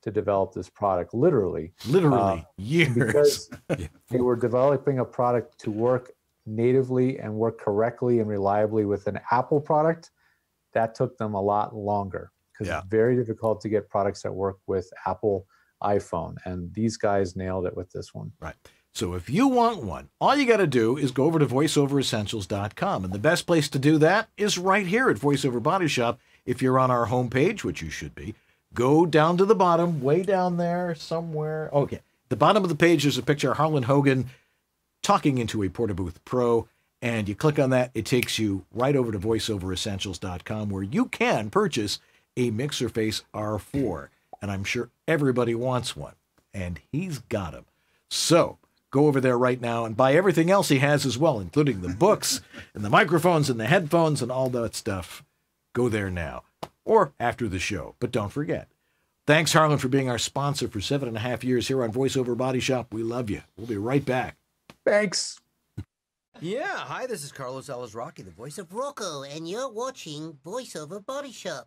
to develop this product, literally years, because they were developing a product to work natively and work correctly and reliably with an Apple product. That took them a lot longer because it's very difficult to get products that work with Apple iPhone, and these guys nailed it with this one. Right. So if you want one, all you got to do is go over to VoiceOverEssentials.com. And the best place to do that is right here at VoiceOver Body Shop. If you're on our homepage, which you should be, go down to the bottom, way down there somewhere. Okay. The bottom of the page, there's a picture of Harlan Hogan talking into a Portabooth Pro. And you click on that, it takes you right over to VoiceOverEssentials.com, where you can purchase a Mixer Face R4. And I'm sure everybody wants one. And he's got them. So go over there right now and buy everything else he has as well, including the books and the microphones and the headphones and all that stuff. Go there now or after the show, but don't forget. Thanks, Harlan, for being our sponsor for 7.5 years here on VoiceOver Body Shop. We love you. We'll be right back. Thanks. Yeah, hi, this is Carlos Alizraki, the voice of Rocco, and you're watching VoiceOver Body Shop.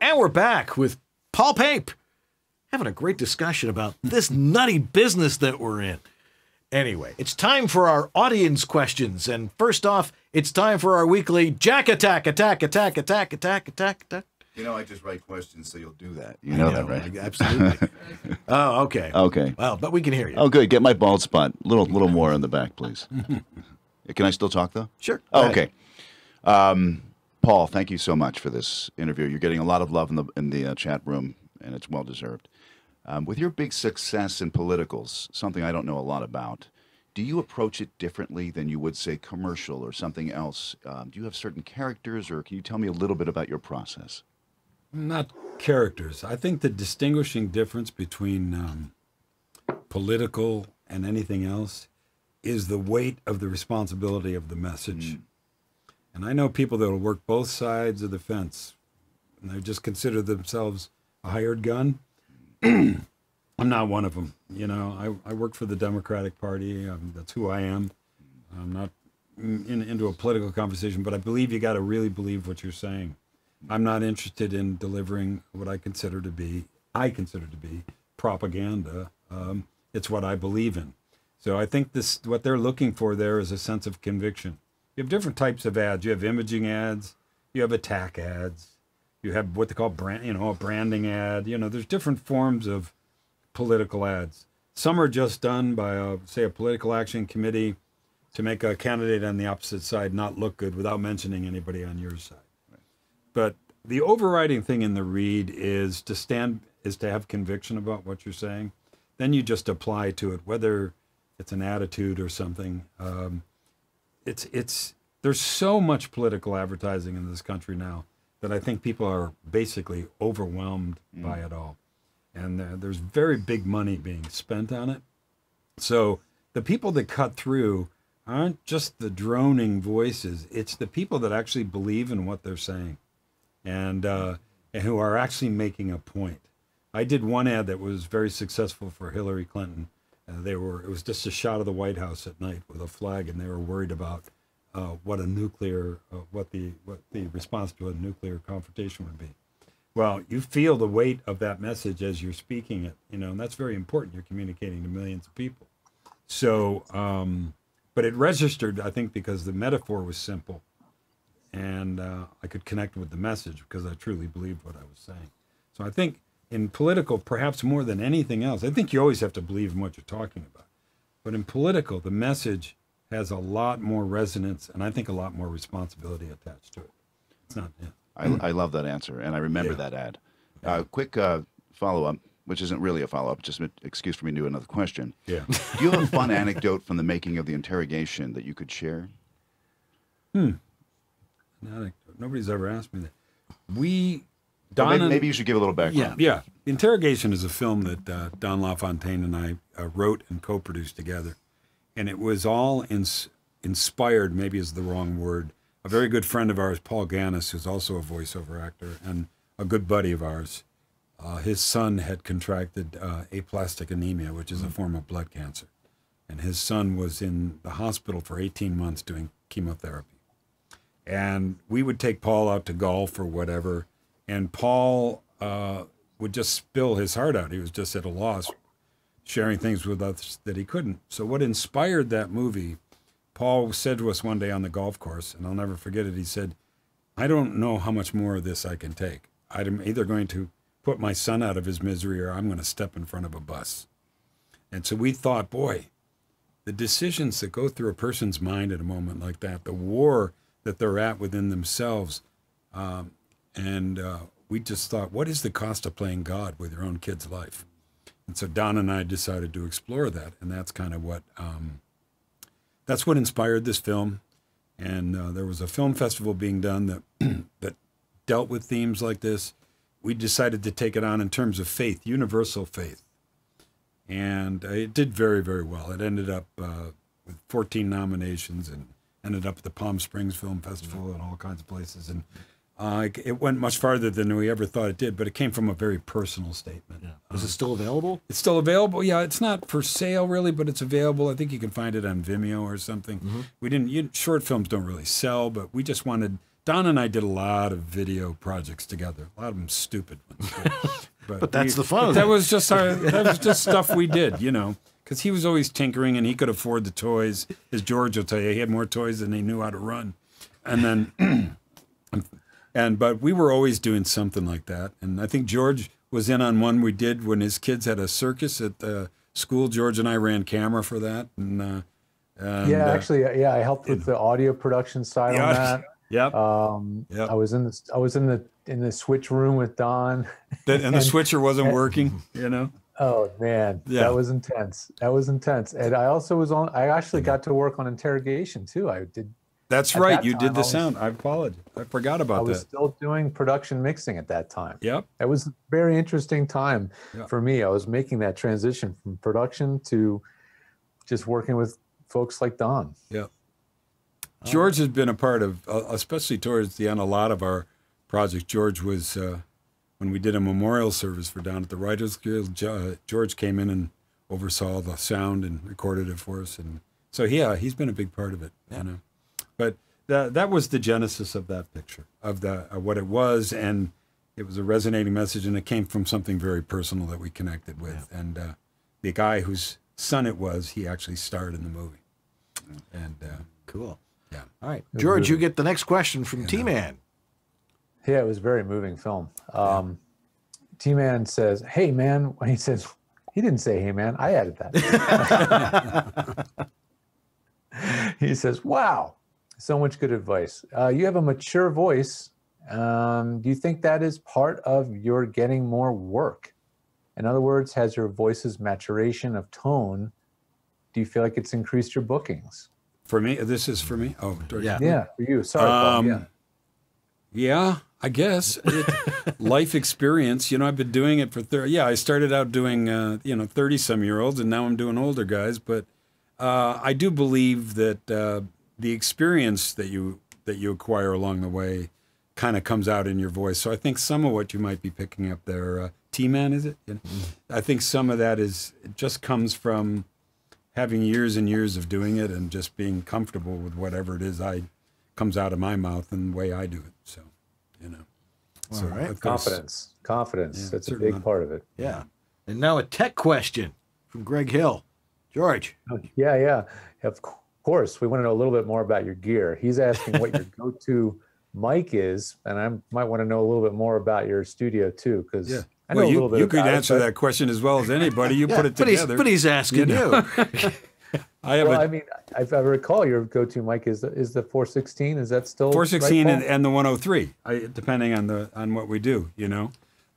And we're back with Paul Pape, having a great discussion about this nutty business that we're in. Anyway, it's time for our audience questions. And first off, it's time for our weekly Jack Attack, attack. You know, I just write questions, so you'll do that. You know that, right? Absolutely. Oh, okay. Okay. Well, but we can hear you. Oh, good. Get my bald spot. Little more on the back, please. Can I still talk, though? Sure. Oh, okay. Paul, thank you so much for this interview. You're getting a lot of love in the chat room, and it's well-deserved. With your big success in politicals, something I don't know a lot about, do you approach it differently than you would, say, commercial or something else? Do you have certain characters, or can you tell me a little bit about your process? Not characters. I think the distinguishing difference between political and anything else is the weight of the responsibility of the message. Mm. And I know people that will work both sides of the fence, and they just consider themselves a hired gun. I'm not one of them. You know, I work for the Democratic Party. That's who I am. I'm not into a political conversation, but I believe you got to really believe what you're saying. I'm not interested in delivering what I consider to be propaganda. It's what I believe in. So I think this, what they're looking for there is a sense of conviction. You have different types of ads. You have imaging ads. You have attack ads. You have what they call brand, you know, a branding ad. You know, there's different forms of political ads. Some are just done by, say, a political action committee to make a candidate on the opposite side not look good without mentioning anybody on your side. Right. But the overriding thing in the read is to have conviction about what you're saying. Then you just apply to it, whether it's an attitude or something. There's so much political advertising in this country now that I think people are basically overwhelmed by it all. And there's very big money being spent on it. So the people that cut through aren't just the droning voices, it's the people that actually believe in what they're saying and who are actually making a point. I did one ad that was very successful for Hillary Clinton. It was just a shot of the White House at night with a flag, and they were worried about what the response to a nuclear confrontation would be. Well, you feel the weight of that message as you're speaking it, you know, and that's very important. You're communicating to millions of people. So, but it registered, I think, because the metaphor was simple, and I could connect with the message because I truly believed what I was saying. So I think in political, perhaps more than anything else, I think you always have to believe in what you're talking about. But in political, the message has a lot more resonance, and I think a lot more responsibility attached to it. It's not. Yeah. I love that answer, and I remember that ad. Quick follow-up, which isn't really a follow-up, just an excuse for me to do another question. Yeah. Do you have a fun anecdote from the making of the Interrogation that you could share? Nobody's ever asked me that. Maybe you should give a little background. Yeah. Interrogation is a film that Don LaFontaine and I wrote and co-produced together. And it was all inspired, maybe is the wrong word. A very good friend of ours, Paul Gannis, who's also a voiceover actor and a good buddy of ours, his son had contracted aplastic anemia, which is a form of blood cancer. And his son was in the hospital for 18 months doing chemotherapy. And we would take Paul out to golf or whatever, and Paul would just spill his heart out. He was just at a loss, sharing things with us that he couldn't. So what inspired that movie, Paul said to us one day on the golf course, and I'll never forget it, he said, "I don't know how much more of this I can take. I'm either going to put my son out of his misery or I'm going to step in front of a bus." And so we thought, boy, the decisions that go through a person's mind at a moment like that, the war that they're at within themselves, we just thought, what is the cost of playing God with your own kid's life? And so Don and I decided to explore that, and that's kind of what that's what inspired this film. And there was a film festival being done that dealt with themes like this. We decided to take it on in terms of faith, universal faith, and it did very, very well. It ended up with 14 nominations and ended up at the Palm Springs Film Festival and all kinds of places. And it went much farther than we ever thought it did, but it came from a very personal statement. Yeah. Is it still available? It's still available. Yeah, it's not for sale really, but it's available. I think you can find it on Vimeo or something. Short films don't really sell, but we just wanted. Don and I did a lot of video projects together. A lot of them stupid ones, but that's the fun. That was just stuff we did, you know, because he was always tinkering and he could afford the toys. As George will tell you, he had more toys than he knew how to run, and then. But we were always doing something like that. And I think George was in on one we did when his kids had a circus at the school. George and I ran camera for that. And, actually, I helped with the audio production side on that. Yep. I was in the switch room with Don. And the switcher wasn't working, you know? Oh man, that was intense. That was intense. And I also was on, I actually got to work on Interrogation too. I did. That's right. You did the sound. I apologize. I forgot about that. I was still doing production mixing at that time. Yep. That was a very interesting time for me. I was making that transition from production to just working with folks like Don. Yeah. George has been a part of, especially towards the end, a lot of our projects. George was, when we did a memorial service for Don at the Writers Guild, George came in and oversaw the sound and recorded it for us. And so, yeah, he's been a big part of it. Yeah. You know? But that was the genesis of that picture, of what it was, and it was a resonating message, and it came from something very personal that we connected with. Yeah. And the guy whose son it was, he actually starred in the movie. And cool. Yeah. All right, George, you get the next question from T-Man. Yeah, it was a very moving film. T-Man says, "Hey, man." When he says, he didn't say, "Hey, man." I added that. He says, "Wow. So much good advice. You have a mature voice. Do you think that is part of your getting more work? In other words, has your voice's maturation of tone, do you feel like it's increased your bookings?" For me, this is for me? Oh, yeah. Yeah, for you. Sorry, Paul. Yeah, I guess. Life experience. You know, I've been doing it for 30. Yeah, I started out doing, 30-some-year-olds, and now I'm doing older guys. But I do believe that... the experience that you acquire along the way kind of comes out in your voice. So I think some of what you might be picking up there, T-Man, is it? You know? I think some of that is, it just comes from having years and years of doing it and just being comfortable with whatever it is comes out of my mouth and the way I do it. So, you know. Well, so, all right. Confidence. Confidence. Yeah, that's a big part of it. Yeah. And now a tech question from Greg Hill. George. Yeah, yeah. Of course, we want to know a little bit more about your gear. He's asking what your go-to mic is, and I might want to know a little bit more about your studio too, because yeah. I know well, a little bit. You could answer that question as well as anybody. You put it together. But he's asking you. I mean, if I recall, your go-to mic is the 416. Is that still 416 right, and the 103, depending on the what we do, you know.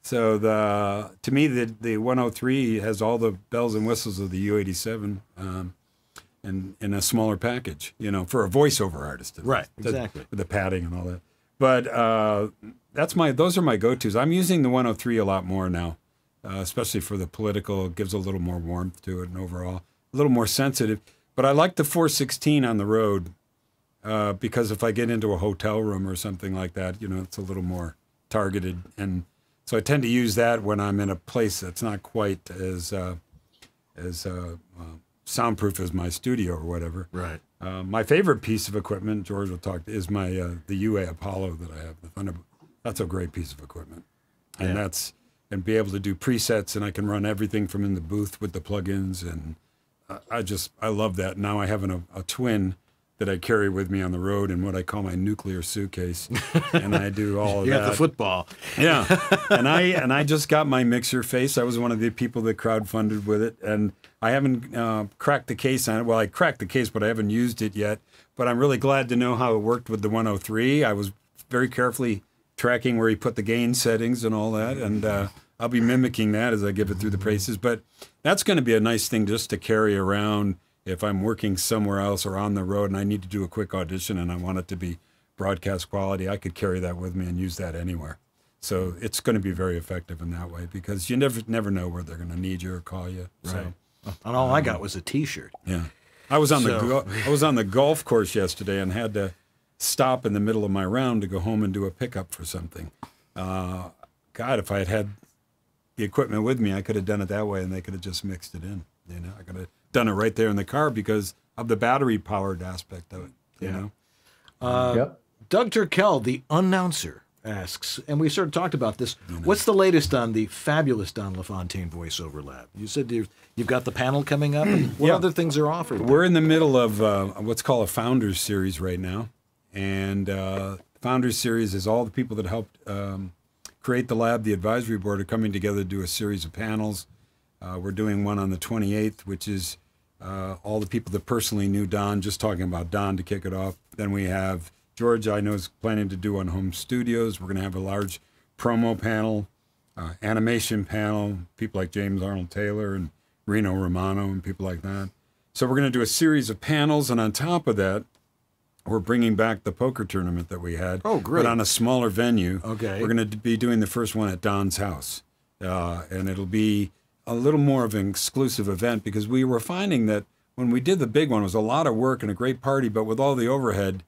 So the to me the 103 has all the bells and whistles of the U87, and in a smaller package, you know, for a voiceover artist. Right, exactly. With the padding and all that. But that's those are my go-tos. I'm using the 103 a lot more now, especially for the political. It gives a little more warmth to it, and overall a little more sensitive. But I like the 416 on the road because if I get into a hotel room or something like that, you know, it's a little more targeted. And so I tend to use that when I'm in a place that's not quite as soundproof as my studio or whatever. Right. My favorite piece of equipment, George will talk, is my the UA Apollo that I have, the Thunderbolt. That's a great piece of equipment, and be able to do presets, and I can run everything from in the booth with the plugins, and I love that. Now I have a twin that I carry with me on the road in what I call my nuclear suitcase, and I do all of that. Yeah, the football. Yeah, and I just got my Mixer Face. I was one of the people that crowdfunded with it, and I haven't cracked the case on it. Well, I cracked the case, but I haven't used it yet. But I'm really glad to know how it worked with the 103. I was very carefully tracking where he put the gain settings and all that, and I'll be mimicking that as I give it through the paces. But that's going to be a nice thing just to carry around. If I'm working somewhere else or on the road and I need to do a quick audition and I want it to be broadcast quality, I could carry that with me and use that anywhere. So it's going to be very effective in that way, because you never know where they're going to need you or call you. Right. So, and all I got was a T-shirt. Yeah, I was on the golf course yesterday and had to stop in the middle of my round to go home and do a pickup for something. God, if I had had the equipment with me, I could have done it that way, and they could have just mixed it in. You know, I could have done it right there in the car because of the battery-powered aspect of it, you know? Doug Turkel, the announcer, asks, and we sort of talked about this, what's the latest on the fabulous Don LaFontaine Voice-over Lab? You said you've got the panel coming up. What other things are offered? We're in the middle of what's called a Founders Series right now, and Founders Series is all the people that helped create the lab. The advisory board are coming together to do a series of panels. We're doing one on the 28th, which is all the people that personally knew Don, just talking about Don to kick it off. Then we have George, I know, is planning to do on home studios. We're going to have a large promo panel, animation panel, people like James Arnold Taylor and Reno Romano and people like that. So we're going to do a series of panels, and on top of that, we're bringing back the poker tournament that we had. Oh, great. But on a smaller venue. Okay. We're going to be doing the first one at Don's house, and it'll be a little more of an exclusive event, because we were finding that when we did the big one, it was a lot of work and a great party, but with all the overhead,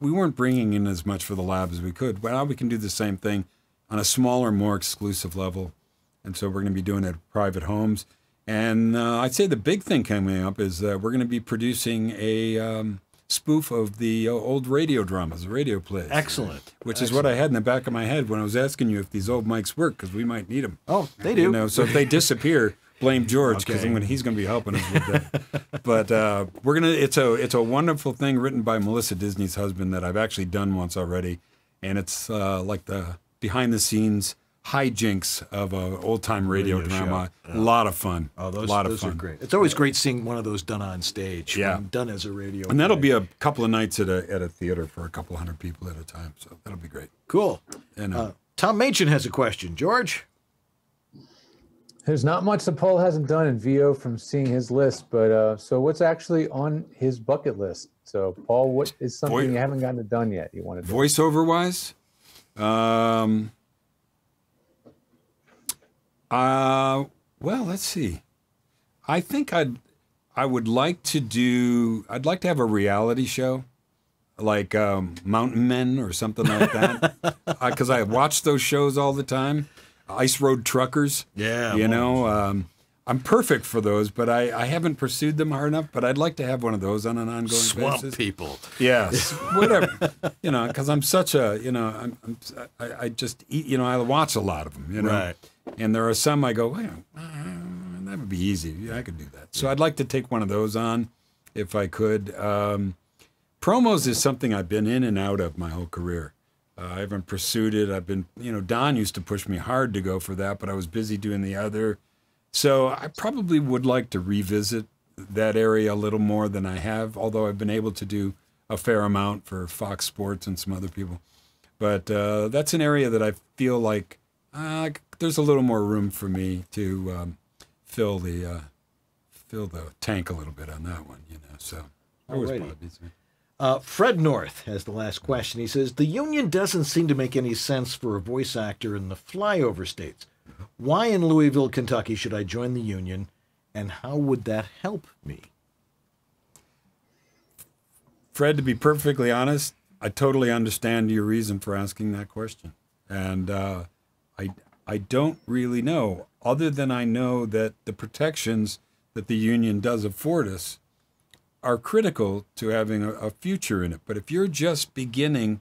we weren't bringing in as much for the lab as we could. Well, now we can do the same thing on a smaller, more exclusive level. And so we're going to be doing it at private homes. And I'd say the big thing coming up is we're going to be producing a spoof of the old radio dramas, radio plays. Excellent. Which is what I had in the back of my head when I was asking you if these old mics work, because we might need them. Oh, they do. You know, so if they disappear, blame George, because he's going to be helping us with that. But we're going to, it's a wonderful thing written by Melissa Disney's husband that I've actually done once already. And it's like the behind the scenes hijinks of an old-time radio drama. Yeah. A lot of fun. Oh, those are great. It's always great seeing one of those done on stage. Yeah. Done as a radio. And that'll be a couple of nights at a theater for a couple hundred people at a time. So that'll be great. Cool. And Tom Machin has a question. George? There's not much that Paul hasn't done in VO from seeing his list, but so what's actually on his bucket list? So, Paul, what is something you haven't gotten it done yet you want to do? Voiceover-wise? Well, let's see. I think I'd like to have a reality show, like Mountain Men or something like that, because I watch those shows all the time. ice road truckers. Yeah. You know, I'm perfect for those, but I haven't pursued them hard enough, but I'd like to have one of those on an ongoing swamp basis. Swamp people. Yes, whatever. You know, because I'm such a, you know, I just eat, you know, I watch a lot of them, you know. Right. And there are some I go, well, that would be easy. Yeah, I could do that. So I'd like to take one of those on if I could. Promos is something I've been in and out of my whole career. I haven't pursued it. I've been, you know, Don used to push me hard to go for that, but I was busy doing the other. So I probably would like to revisit that area a little more than I have, although I've been able to do a fair amount for Fox Sports and some other people. But that's an area that I feel like there's a little more room for me to fill the tank a little bit on that one, you know. So I was probably busy. Fred North has the last question. He says, the union doesn't seem to make any sense for a voice actor in the flyover states. Why in Louisville, Kentucky should I join the union, and how would that help me? Fred, to be perfectly honest, I totally understand your reason for asking that question. And I don't really know, other than I know that the protections that the union does afford us are critical to having a future in it. But if you're just beginning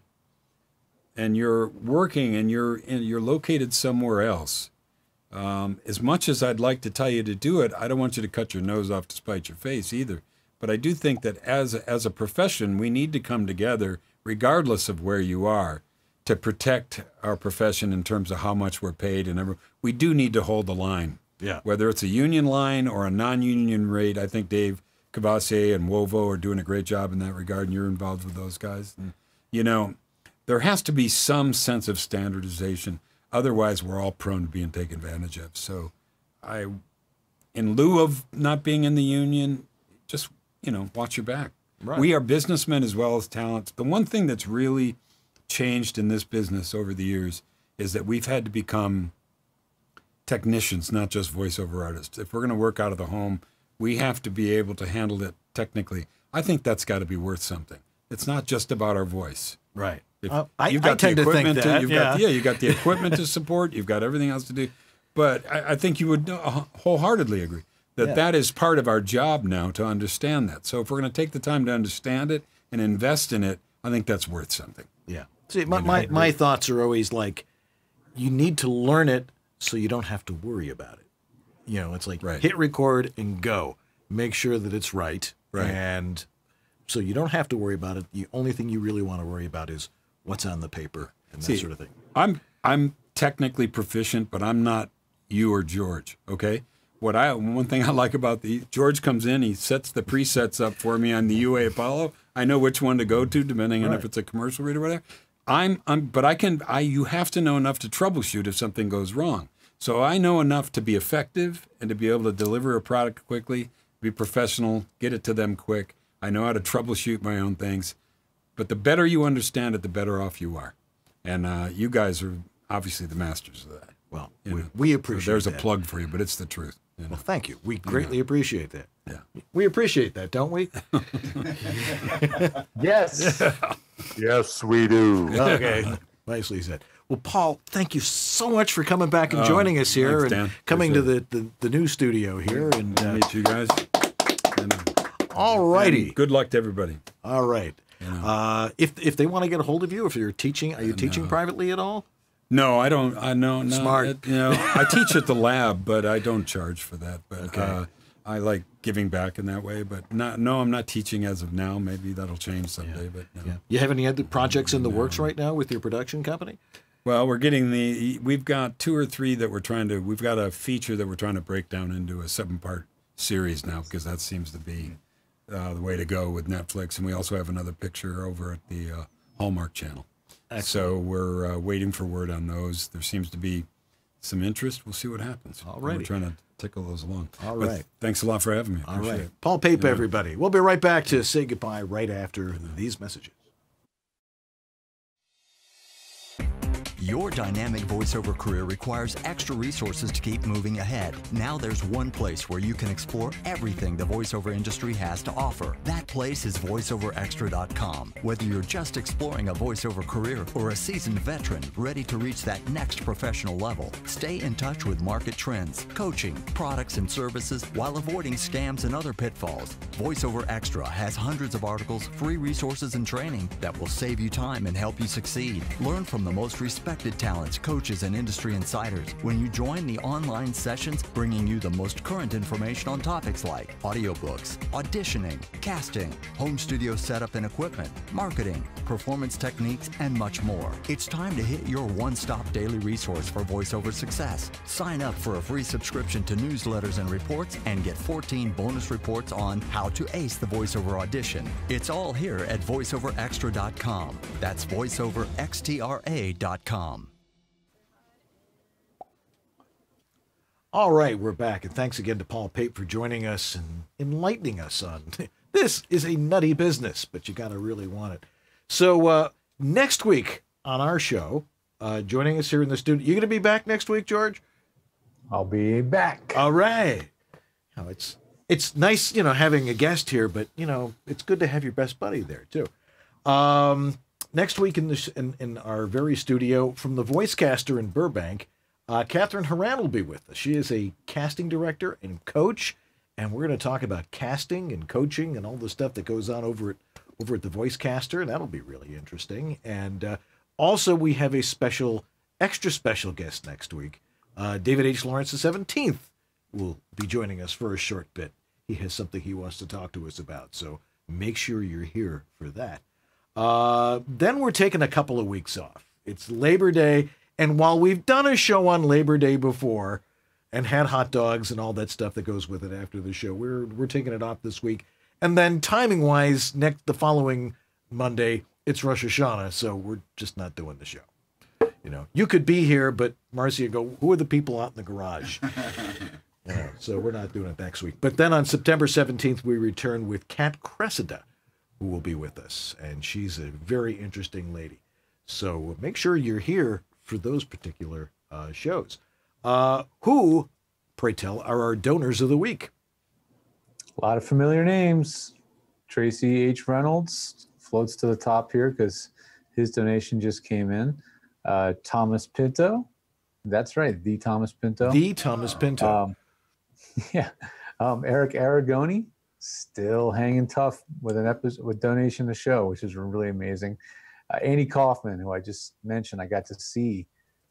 and you're working and you're located somewhere else, as much as I'd like to tell you to do it, I don't want you to cut your nose off to spite your face either. But I do think that as a profession, we need to come together, regardless of where you are, to protect our profession in terms of how much we're paid. And we do need to hold the line. Yeah. Whether it's a union line or a non-union rate, I think Dave Cavassier and Wovo are doing a great job in that regard, and you're involved with those guys. And, you know, there has to be some sense of standardization. Otherwise, we're all prone to being taken advantage of. So I, in lieu of not being in the union, just, you know, watch your back. Right. We are businessmen as well as talent. The one thing that's really changed in this business over the years is that we've had to become technicians, not just voiceover artists. If we're going to work out of the home, we have to be able to handle it technically. I think that's got to be worth something. It's not just about our voice. Right. I tend to think that. You've got the equipment to support. You've got everything else to do. But I think you would wholeheartedly agree that that is part of our job now to understand that. So if we're going to take the time to understand it and invest in it, I think that's worth something. Yeah. See, my thoughts are always like, you need to learn it so you don't have to worry about it. You know, it's like hit record and go. Make sure that it's right. Right. And so you don't have to worry about it. The only thing you really want to worry about is what's on the paper and that sort of thing. I'm technically proficient, but I'm not you or George, okay? One thing I like about George comes in, he sets the presets up for me on the UA Apollo. I know which one to go to, depending on if it's a commercial read or whatever. You have to know enough to troubleshoot if something goes wrong. So I know enough to be effective and to be able to deliver a product quickly, be professional, get it to them quick. I know how to troubleshoot my own things. But the better you understand it, the better off you are. And you guys are obviously the masters of that. Well, we appreciate that. There's a plug for you, but it's the truth. You know? Well, thank you. We greatly appreciate that. Yeah. We appreciate that, don't we? Yes. Yeah. Yes, we do. Okay. Nicely said. Well, Paul, thank you so much for coming back and joining us here and coming to the new studio here. And meet you guys. All righty. Good luck to everybody. All right. Yeah. If they want to get a hold of you, if you're teaching, are you teaching privately at all? No, I don't. I know. No, smart. You know, I teach at the lab, but I don't charge for that. But I like giving back in that way. But I'm not teaching as of now. Maybe that'll change someday. But no. You have any other projects in the works right now with your production company? Well, we've got 2 or 3 that we're trying to. We've got a feature that we're trying to break down into a 7-part series now because that seems to be the way to go with Netflix, and we also have another picture over at the Hallmark Channel. Excellent. So we're waiting for word on those. There seems to be some interest. We'll see what happens. All right. We're trying to tickle those along. All right. Thanks a lot for having me. All right. It. Paul Pape, everybody. We'll be right back to say goodbye right after these messages. Your dynamic voiceover career requires extra resources to keep moving ahead. Now there's one place where you can explore everything the voiceover industry has to offer. That place is VoiceOverExtra.com. Whether you're just exploring a voiceover career or a seasoned veteran ready to reach that next professional level, stay in touch with market trends, coaching, products and services while avoiding scams and other pitfalls. VoiceOver Extra has hundreds of articles, free resources and training that will save you time and help you succeed. Learn from the most respected talents, coaches, and industry insiders when you join the online sessions, bringing you the most current information on topics like audiobooks, auditioning, casting, home studio setup and equipment, marketing, performance techniques, and much more. It's time to hit your one-stop daily resource for voiceover success. Sign up for a free subscription to newsletters and reports and get 14 bonus reports on how to ace the voiceover audition. It's all here at voiceoverextra.com. That's voiceoverextra.com. All right, we're back, and thanks again to Paul Pape for joining us and enlightening us on this is a nutty business, but you got to really want it. So next week on our show, joining us here in the studio, you're going to be back next week, George? I'll be back. All right. You know, it's nice, you know, having a guest here, but you know, it's good to have your best buddy there too. Next week in our very studio from the Voicecaster in Burbank, Catherine Horan will be with us. She is a casting director and coach, and we're going to talk about casting and coaching and all the stuff that goes on over at the Voicecaster, and that'll be really interesting. And also, we have a special, extra special guest next week. David H. Lawrence the 17th will be joining us for a short bit. He has something he wants to talk to us about, so make sure you're here for that. Then we're taking a couple of weeks off. It's Labor Day, and while we've done a show on Labor Day before and had hot dogs and all that stuff that goes with it after the show, we're taking it off this week. And then timing-wise, the following Monday, it's Rosh Hashanah, so we're just not doing the show. You know, you could be here, but Marcy would go, who are the people out in the garage? You know, so we're not doing it next week. But then on September 17th, we return with Kat Cressida, who will be with us, and she's a very interesting lady. So make sure you're here for those particular shows. Who, pray tell, are our donors of the week? A lot of familiar names. Tracy H. Reynolds floats to the top here because his donation just came in. Thomas Pinto. That's right, the Thomas Pinto. The Thomas Pinto. Yeah. Eric Aragoni. Still hanging tough with an episode with donation to show, which is really amazing. Andy Kaufman, who I just mentioned, I got to see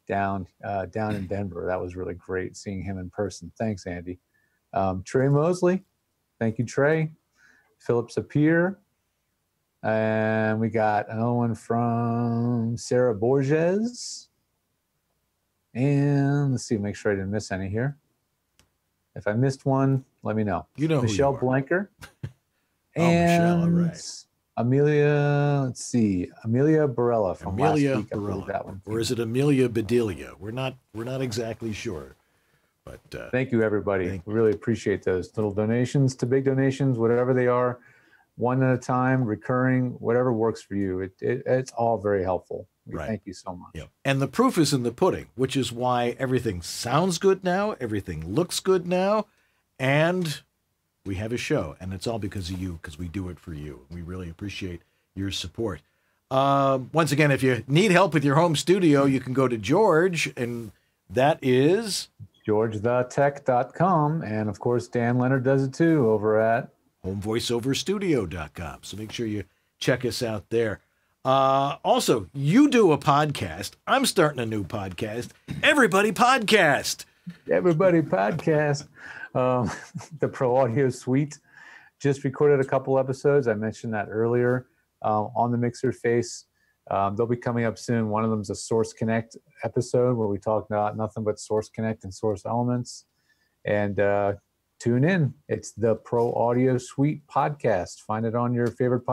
down in Denver. That was really great seeing him in person. Thanks, Andy. Trey Mosley, thank you, Trey. Philip Sapir, and we got another one from Sarah Borges. And let's see, make sure I didn't miss any here. If I missed one, let me know. You know, Michelle Blanker. And oh, Michelle, right. Amelia, let's see, Amelia Barella from Amelia last week. Barella. That one. Or is it Amelia Bedelia? We're not exactly sure. But thank you, everybody. Thank you. Really appreciate those little donations to big donations, whatever they are, one at a time, recurring, whatever works for you. It's all very helpful. Right. Thank you so much. Yep. And the proof is in the pudding, which is why everything sounds good now, everything looks good now, and we have a show. And it's all because of you, because we do it for you. We really appreciate your support. Once again, if you need help with your home studio, you can go to George, and that is georgethetech.com. And, of course, Dan Lenard does it, too, over at homevoiceoverstudio.com. So make sure you check us out there. Also, you do a podcast. I'm starting a new podcast. Everybody Podcast. Everybody Podcast. The Pro Audio Suite just recorded a couple episodes. I mentioned that earlier on the Mixer Face. They'll be coming up soon. One of them is a Source Connect episode where we talk about nothing but Source Connect and Source Elements. And tune in. It's the Pro Audio Suite podcast. Find it on your favorite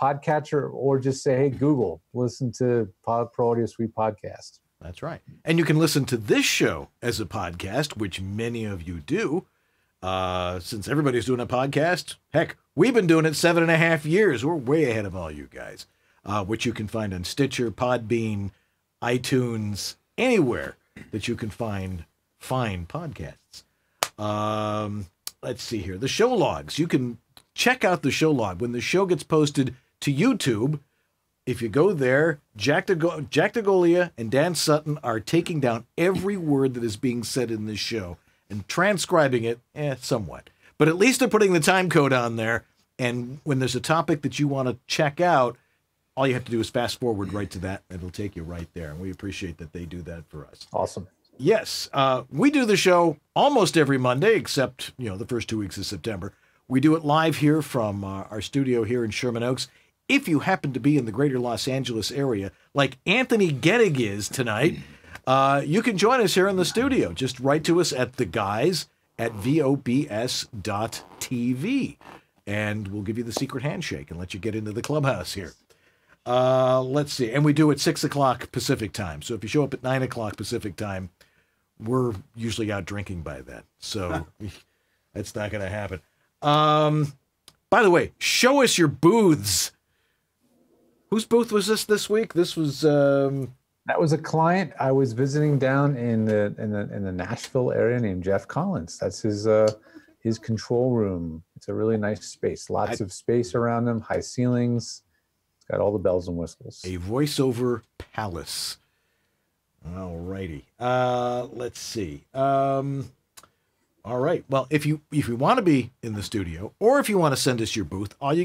podcatcher, or just say, hey, Google, listen to Pro Audio Suite podcast. That's right. And you can listen to this show as a podcast, which many of you do. Since everybody's doing a podcast, heck, we've been doing it 7.5 years. We're way ahead of all you guys, which you can find on Stitcher, Podbean, iTunes, anywhere that you can find fine podcasts. Let's see here. The show logs. You can check out the show log. When the show gets posted to YouTube, if you go there, Jack DeGolia and Dan Sutton are taking down every word that is being said in this show and transcribing it somewhat. But at least they're putting the time code on there. And when there's a topic that you want to check out, all you have to do is fast forward right to that. And it'll take you right there. And we appreciate that they do that for us. Awesome. Yes. We do the show almost every Monday, except, you know, the first 2 weeks of September. We do it live here from our studio here in Sherman Oaks. If you happen to be in the greater Los Angeles area, like Anthony Gettig is tonight, you can join us here in the studio. Just write to us at theguys@vobs.tv. And we'll give you the secret handshake and let you get into the clubhouse here. Let's see. And we do at 6 o'clock Pacific time. So if you show up at 9 o'clock Pacific time, we're usually out drinking by then. So that's not going to happen. By the way, show us your booths. Whose booth was this week? This was... That was a client I was visiting down in the Nashville area named Jeff Collins. That's his control room. It's a really nice space. Lots of space around him, high ceilings. It's got all the bells and whistles. A voiceover palace. All righty. Let's see. All right. Well, if you want to be in the studio or if you want to send us your booth, all you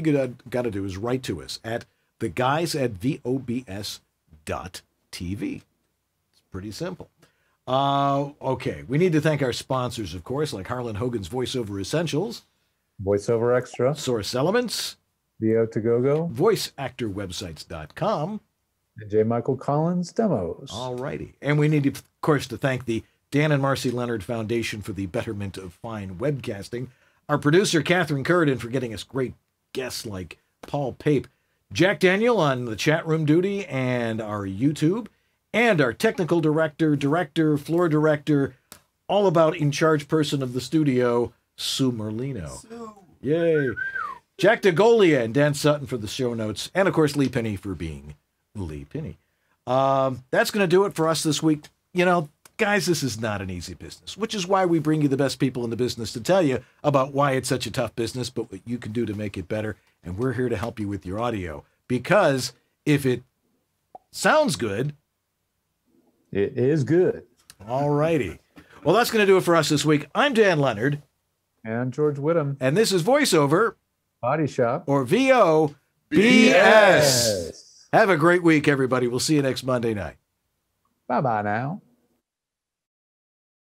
got to do is write to us at theguys@vobs.tv. It's pretty simple. Okay, we need to thank our sponsors, of course, like Harlan Hogan's VoiceOver Essentials, VoiceOver Extra, Source Elements, VO2Gogo, VoiceActorWebsites.com, and J. Michael Collins Demos. All righty. And we need, to, of course, to thank the Dan and Marcy Leonard Foundation for the betterment of fine webcasting, our producer, Catherine Curtin, for getting us great guests like Paul Pape, Jack Daniel on the chat room duty and our YouTube, and our technical director, floor director, all about in charge person of the studio, Sue Merlino. Sue. Yay. Jack DeGolia and Dan Sutton for the show notes, and of course, Lee Penny for being Lee Penny. That's going to do it for us this week. You know, guys, this is not an easy business, which is why we bring you the best people in the business to tell you about why it's such a tough business, but what you can do to make it better. And we're here to help you with your audio, because if it sounds good, it is good. All righty. Well, that's going to do it for us this week. I'm Dan Lenard. And George Whittam. And this is VoiceOver Body Shop. Or VO BS. Have a great week, everybody. We'll see you next Monday night. Bye-bye now.